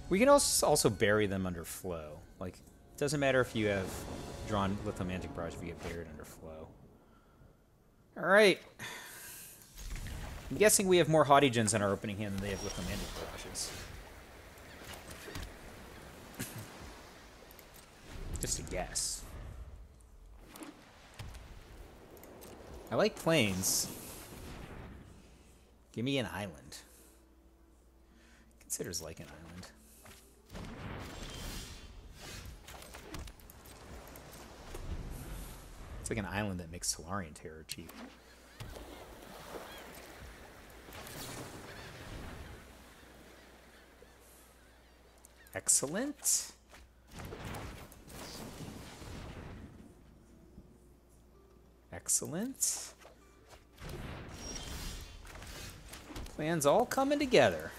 We can also bury them under Flow. Like, it doesn't matter if you have drawn Lithomantic Barrage if you get buried under Flow. Alright. I'm guessing we have more Haughty Djinns in our opening hand than they have Lithomantic Barrages. Just a guess. I like plains. Give me an island. Considers like an island. It's like an island that makes Tolarian Terror cheap. Excellent. Excellent. Plans all coming together.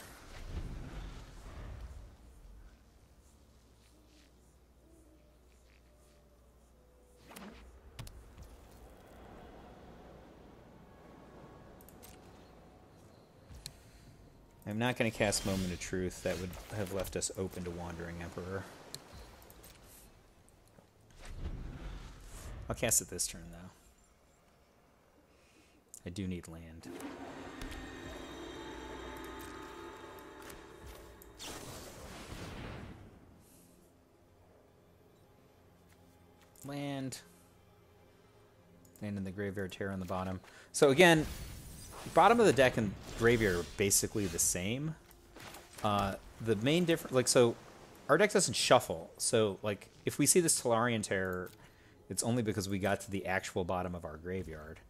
I'm not going to cast Moment of Truth. That would have left us open to Wandering Emperor. I'll cast it this turn, though. I do need land. Land. Land in the graveyard, terror on the bottom. So again, bottom of the deck and graveyard are basically the same. The main difference, like, so our deck doesn't shuffle. So, like, if we see this Tolarian Terror, it's only because we got to the actual bottom of our graveyard.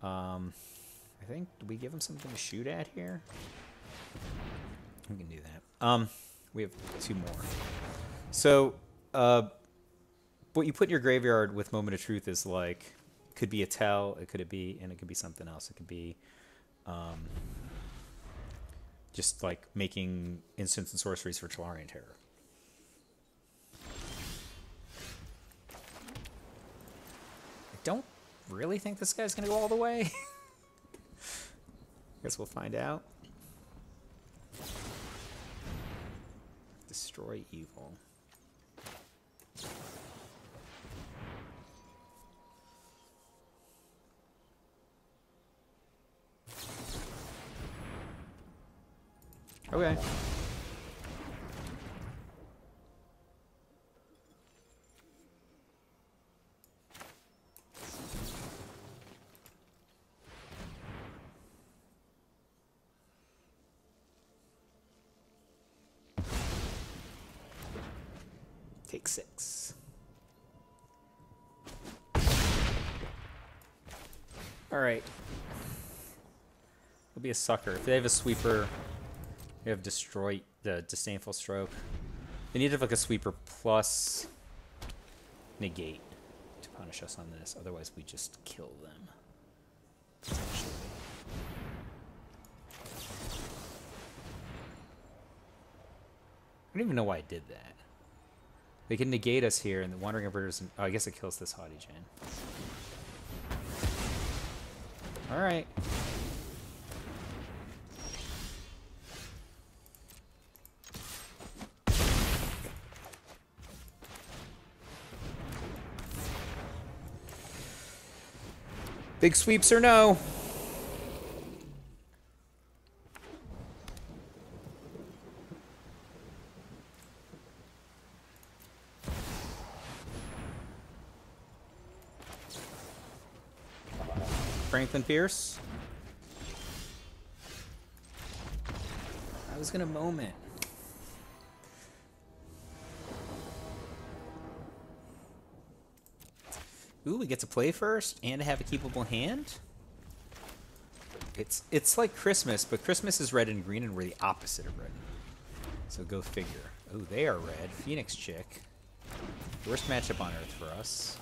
I think, do we give him something to shoot at here? We can do that. We have two more. So, what you put in your graveyard with Moment of Truth is like, could be a tell, it could be, and it could be something else. It could be, just like making instants and sorceries for Tolarian Terror. I don't really think this guy's gonna go all the way? Guess we'll find out. Destroy evil. Okay. Take six. All right. It'll be a sucker. If they have a sweeper, they have destroy the Disdainful Stroke. They need to have like a sweeper plus negate to punish us on this. Otherwise, we just kill them. Potentially. I don't even know why I did that. They can negate us here, and the Wandering Emperor doesn't... Oh, I guess it kills this Haughty Djinn. Alright. Big sweeps or no? Franklin Pierce. I was gonna moment. Ooh, we get to play first and have a keepable hand. It's like Christmas, but Christmas is red and green, and we're the opposite of red. So go figure. Oh, they are red. Phoenix Chick. Worst matchup on earth for us.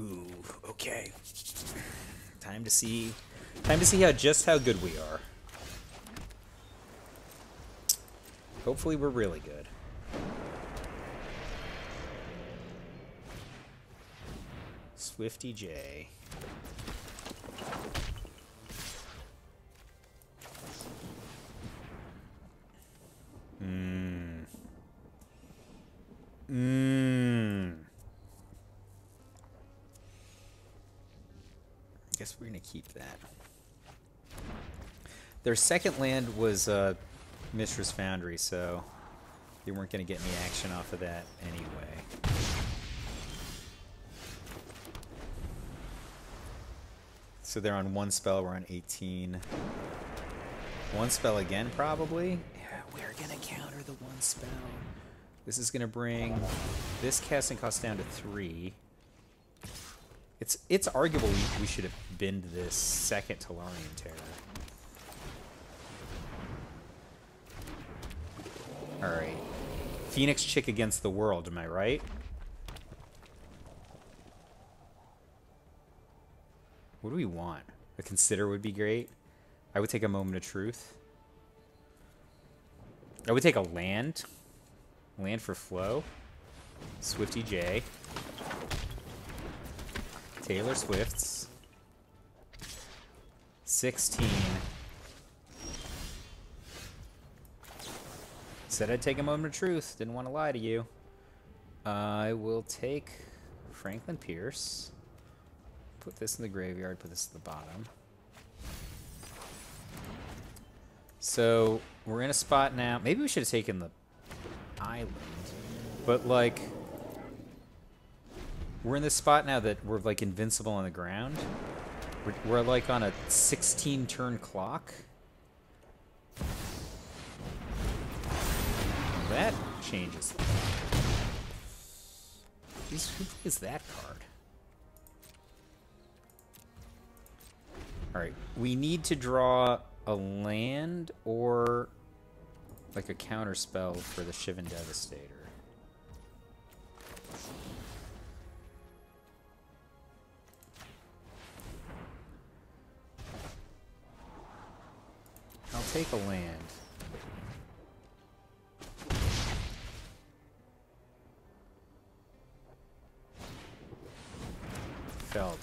Ooh, okay. Time to see how good we are. Hopefully we're really good. Swifty J. Guess we're gonna keep that. Their second land was Mishra's Foundry, so they weren't gonna get any action off of that anyway. So they're on one spell, we're on 18. One spell again, probably. Yeah, we're gonna counter the one spell. This is gonna bring this casting cost down to 3. It's arguable we should have binned this second Tolarian Terror. Alright. Phoenix Chick against the world, am I right? What do we want? A Consider would be great. I would take a Moment of Truth. I would take a land. Land for Flow. Swifty J. Taylor Swift's. 16. Said I'd take a Moment of Truth. Didn't want to lie to you. I will take Franklin Pierce. Put this in the graveyard. Put this at the bottom. So we're in a spot now. Maybe we should have taken the island. But, like, we're in this spot now that we're, like, invincible on the ground. We're like, on a 16-turn clock. That changes. Who plays that card? Alright, we need to draw a land or, like, a counter spell for the Shivan Devastator. I'll take a land. Feld.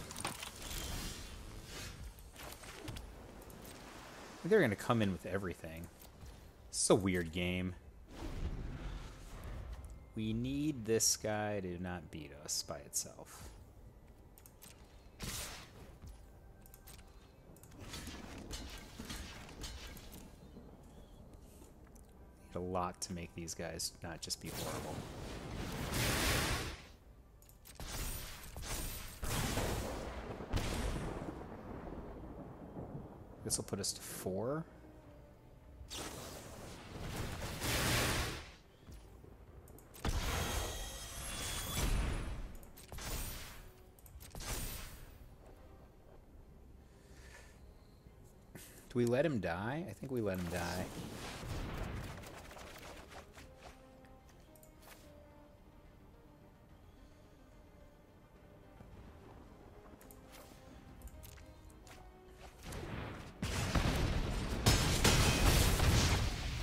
They're going to come in with everything. This is a weird game. We need this guy to not beat us by itself. Need a lot to make these guys not just be horrible. This will put us to 4. Do we let him die? I think we let him die.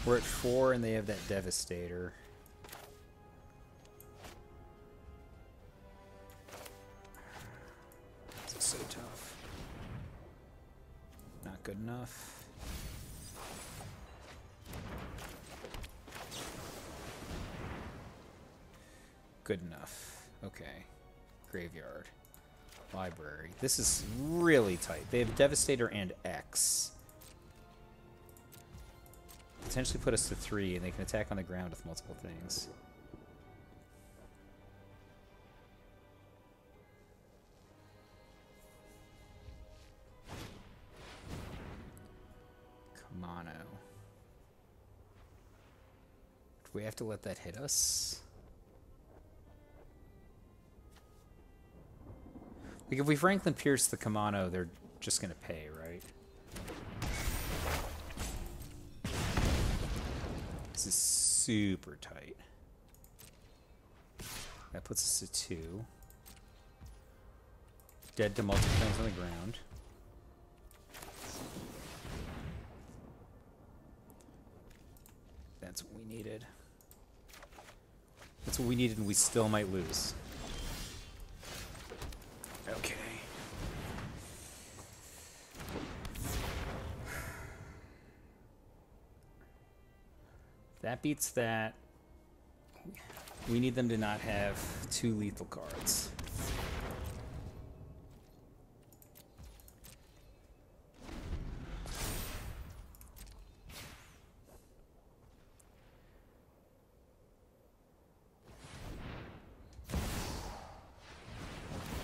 We're at 4, and they have that Devastator. This is so tough. Not good enough. Good enough. Okay. Graveyard. Library. This is really tight. They have Devastator and X. Potentially put us to 3, and they can attack on the ground with multiple things. Kamano. Do we have to let that hit us? Like, if we Franklin Pierce the Kamano, they're just going to pay, right? This is super tight. That puts us to 2. Dead to multiple things on the ground. That's what we needed. That's what we needed, and we still might lose. Okay. That beats that. We need them to not have two lethal cards.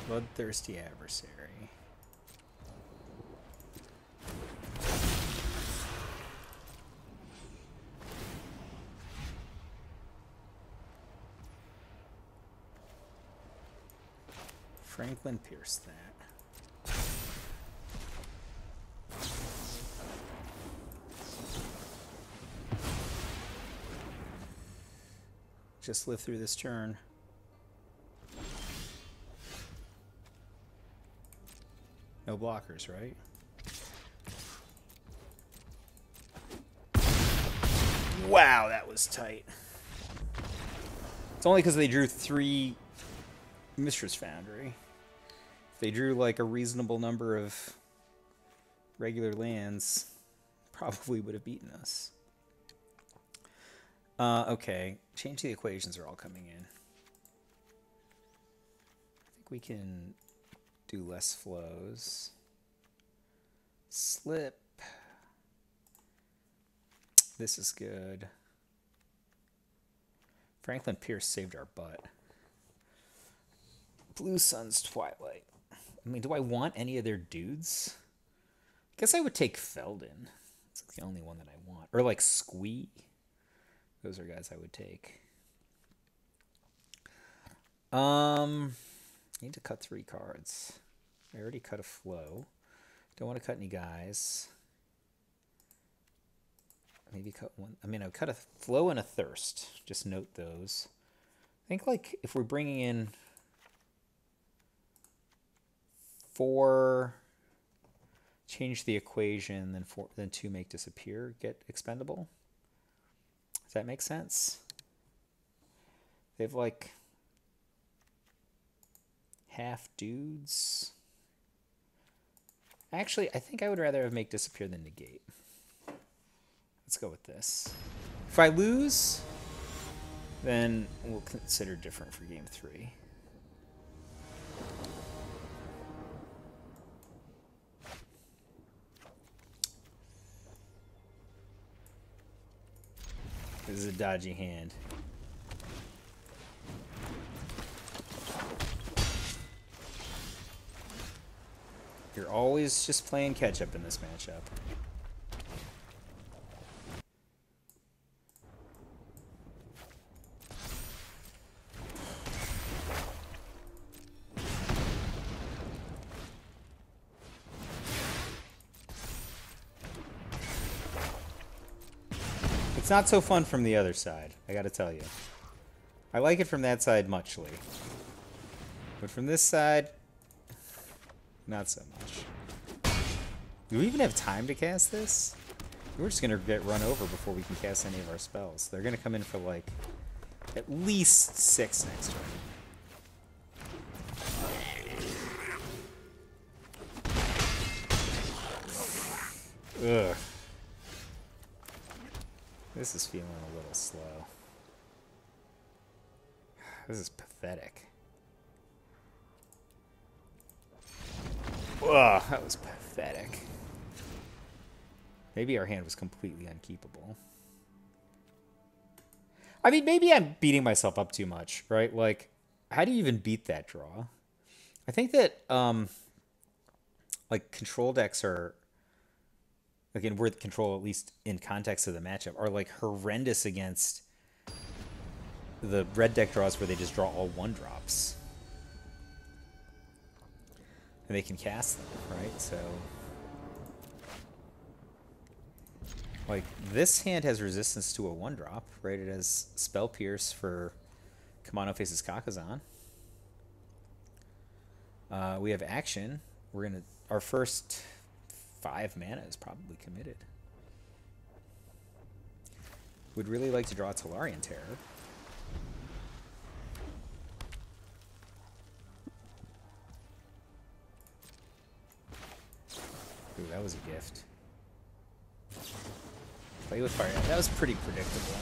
Bloodthirsty Adversary. Franklin Pierce that. Just live through this turn. No blockers, right? Wow, that was tight. It's only because they drew three Mistress Foundry. If they drew like a reasonable number of regular lands, probably would have beaten us. Okay, change the equations are all coming in. I think we can do less flows. Slip. This is good. Franklin Pierce saved our butt. Blue Sun's Twilight. I mean, do I want any of their dudes? I guess I would take Felden. It's the only one that I want. Or like Squee. Those are guys I would take. I need to cut three cards. I already cut a flow. Don't want to cut any guys. Maybe cut one. I mean, I've cut a flow and a thirst. Just note those. I think like if we're bringing in 4, change the equation, then 4, then 2 make disappear, get expendable. Does that make sense? They've like half dudes. Actually, I think I would rather have make disappear than negate. Let's go with this. If I lose, then we'll consider different for game 3. This is a dodgy hand. You're always just playing catch-up in this matchup. It's not so fun from the other side, I gotta tell you. I like it from that side muchly. But from this side, not so much. Do we even have time to cast this? We're just gonna get run over before we can cast any of our spells. They're gonna come in for like at least 6 next turn. Ugh. This is feeling a little slow. This is pathetic. Ugh, that was pathetic. Maybe our hand was completely unkeepable. I mean, maybe I'm beating myself up too much, right? Like, how do you even beat that draw? I think that, like, control decks are... Again, word control, at least in context of the matchup, are like horrendous against the red deck draws where they just draw all 1-drops. And they can cast them, right? So, like, this hand has resistance to a 1-drop, right? It has Spell Pierce for Kamano faces Kakazan. We have action. We're gonna, our first 5 mana is probably committed. Would really like to draw Tolarian Terror. That was a gift. Play with fire. That was pretty predictable.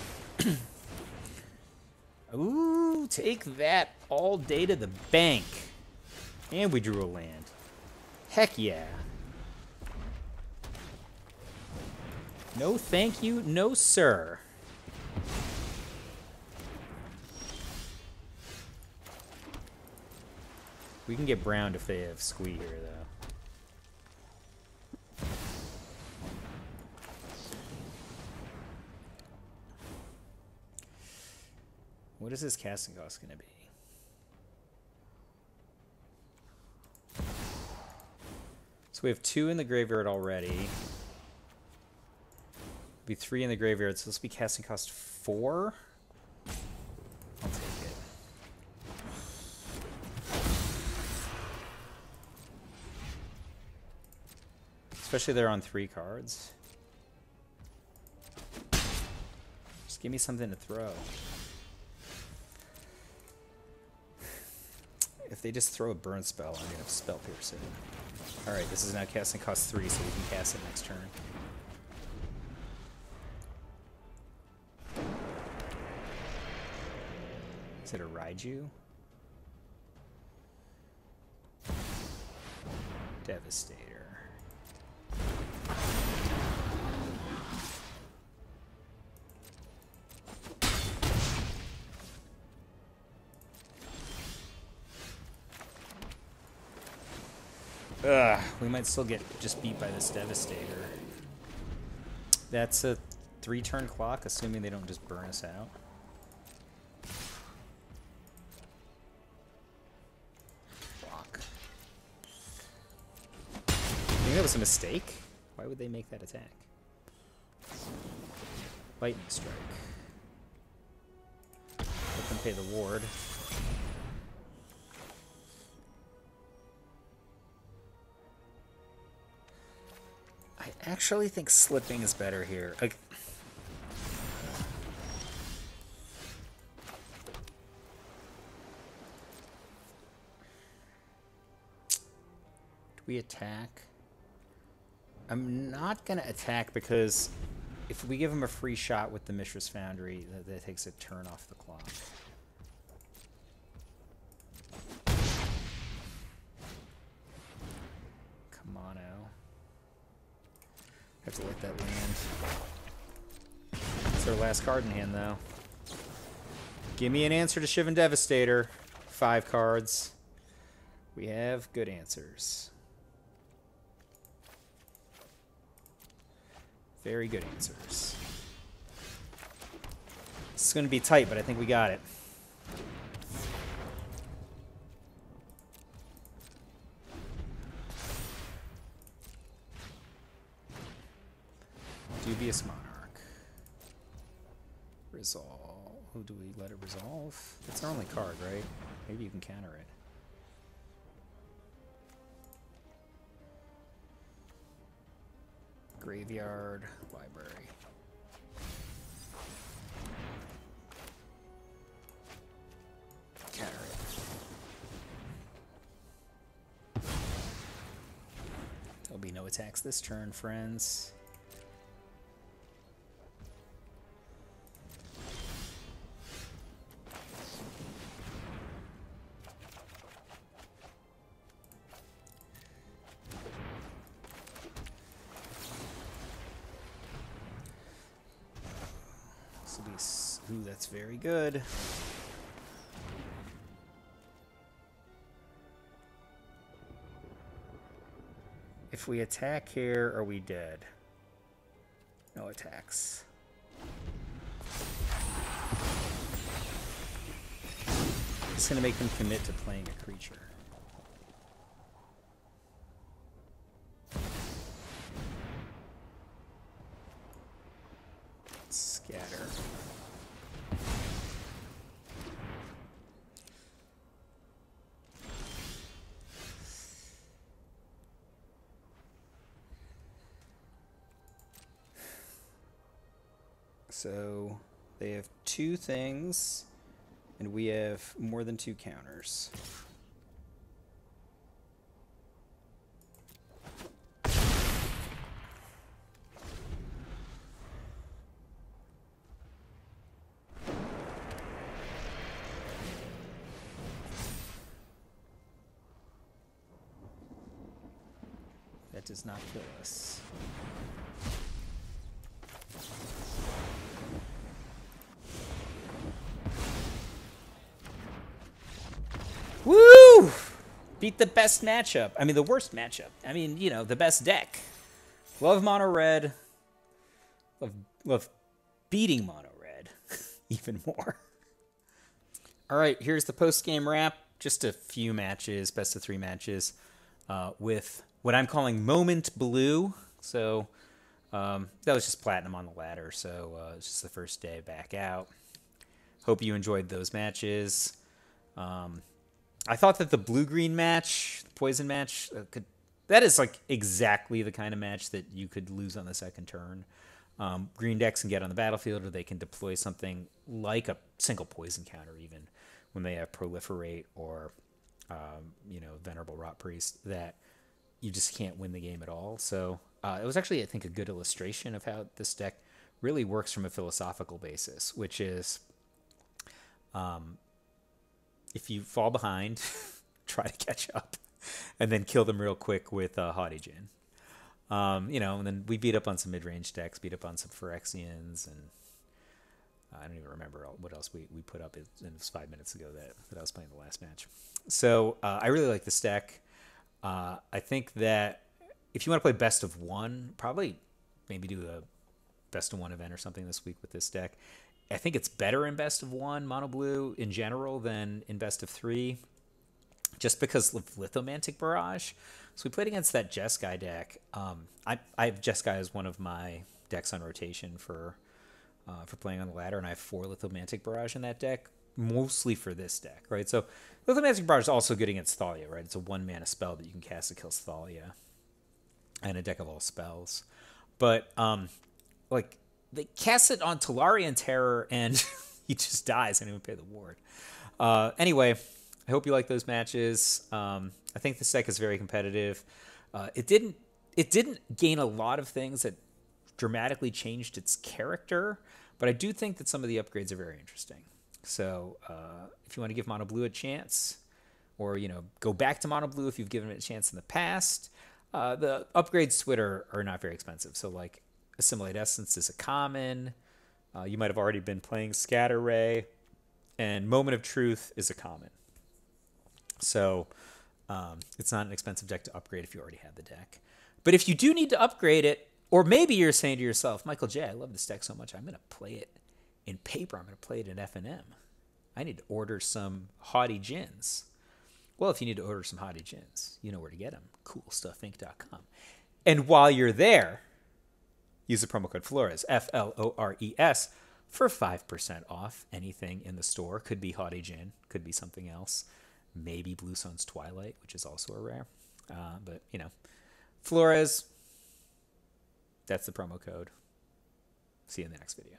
Ooh, take that all day to the bank. And we drew a land. Heck yeah. No thank you, no sir. We can get browned if they have Squee here, though. What is this casting cost going to be? So we have 2 in the graveyard already. It'll be 3 in the graveyard, so let's be casting cost 4. I'll take it. Especially they're on 3 cards. Just give me something to throw. If they just throw a burn spell, I'm gonna Spell Pierce it. Alright, this is now casting cost 3, so we can cast it next turn. Is it a Raiju? Devastator. Ugh, we might still get just beat by this Devastator. That's a 3-turn clock, assuming they don't just burn us out. Clock. I think that was a mistake. Why would they make that attack? Lightning Strike. Let them pay the ward. I actually think slipping is better here. Like, do we attack? I'm not going to attack because if we give him a free shot with the Mishra's Foundry, that takes a turn off the clock. Kamano. Have to let that land. It's our last card in hand, though. Give me an answer to Shivan Devastator. 5 cards. We have good answers. Very good answers. This is going to be tight, but I think we got it. Dubious Monarch. Resolve. Who do we let it resolve? It's our only card, right? Maybe you can counter it. Graveyard, library. Counter it. There'll be no attacks this turn, friends. Ooh, that's very good. If we attack here, are we dead? No attacks. It's going to make them commit to playing a creature. Scatter. So they have 2 things, and we have more than 2 counters. that does not kill us. Woo! Beat the best matchup. I mean, the worst matchup. I mean, you know, the best deck. Love mono red. Love beating mono red even more. All right, here's the post-game wrap. Just a few matches, best of three matches, with what I'm calling Moment Blue. So that was just Platinum on the ladder, so it's just the first day back out. Hope you enjoyed those matches. I thought that the blue-green match, the poison match, that is like exactly the kind of match that you could lose on the second turn. Green decks can get on the battlefield, or they can deploy something like a single poison counter even when they have Proliferate or, you know, Venerable Rot Priest, that you just can't win the game at all. So it was actually, I think, a good illustration of how this deck really works from a philosophical basis, which is if you fall behind, try to catch up and then kill them real quick with Haughty Djinn. You know, and then we beat up on some mid-range decks, beat up on some Phyrexians, and I don't even remember what else we put up. It was 5 minutes ago that I was playing the last match. So I really like this deck. I think that if you want to play best of one, probably maybe do a best of one event or something this week with this deck. I think it's better in best of one, mono blue in general, than in best of three, just because of Lithomantic Barrage. So we played against that Jeskai deck. I have Jeskai as one of my decks on rotation for playing on the ladder, and I have 4 Lithomantic Barrage in that deck, mostly for this deck, right? So Lithomantic Barrage is also good against Thalia, right? It's a 1-mana spell that you can cast that kills Thalia, and a deck of all spells. But, like, they cast it on Tolarian Terror, and he just dies. I didn't even pay the ward. Anyway, I hope you like those matches. I think this deck is very competitive. It didn't gain a lot of things that dramatically changed its character, but I do think that some of the upgrades are very interesting. So if you want to give Mono Blue a chance, or you know, go back to Mono Blue if you've given it a chance in the past, the upgrades Twitter are not very expensive. So like Assimilate Essence is a common. You might have already been playing Scatter Ray, and Moment of Truth is a common. So it's not an expensive deck to upgrade if you already have the deck. But if you do need to upgrade it, or maybe you're saying to yourself, Michael J., I love this deck so much, I'm going to play it in paper. I'm going to play it in F&M. I need to order some Haughty Djinns. Well, if you need to order some Haughty Djinns, you know where to get them. CoolStuffInc.com. And while you're there, use the promo code Flores, F-L-O-R-E-S, for 5% off anything in the store. Could be Haughty Djinn. Could be something else. Maybe Blue Sun's Twilight, which is also a rare. But, you know, Flores, that's the promo code. See you in the next video.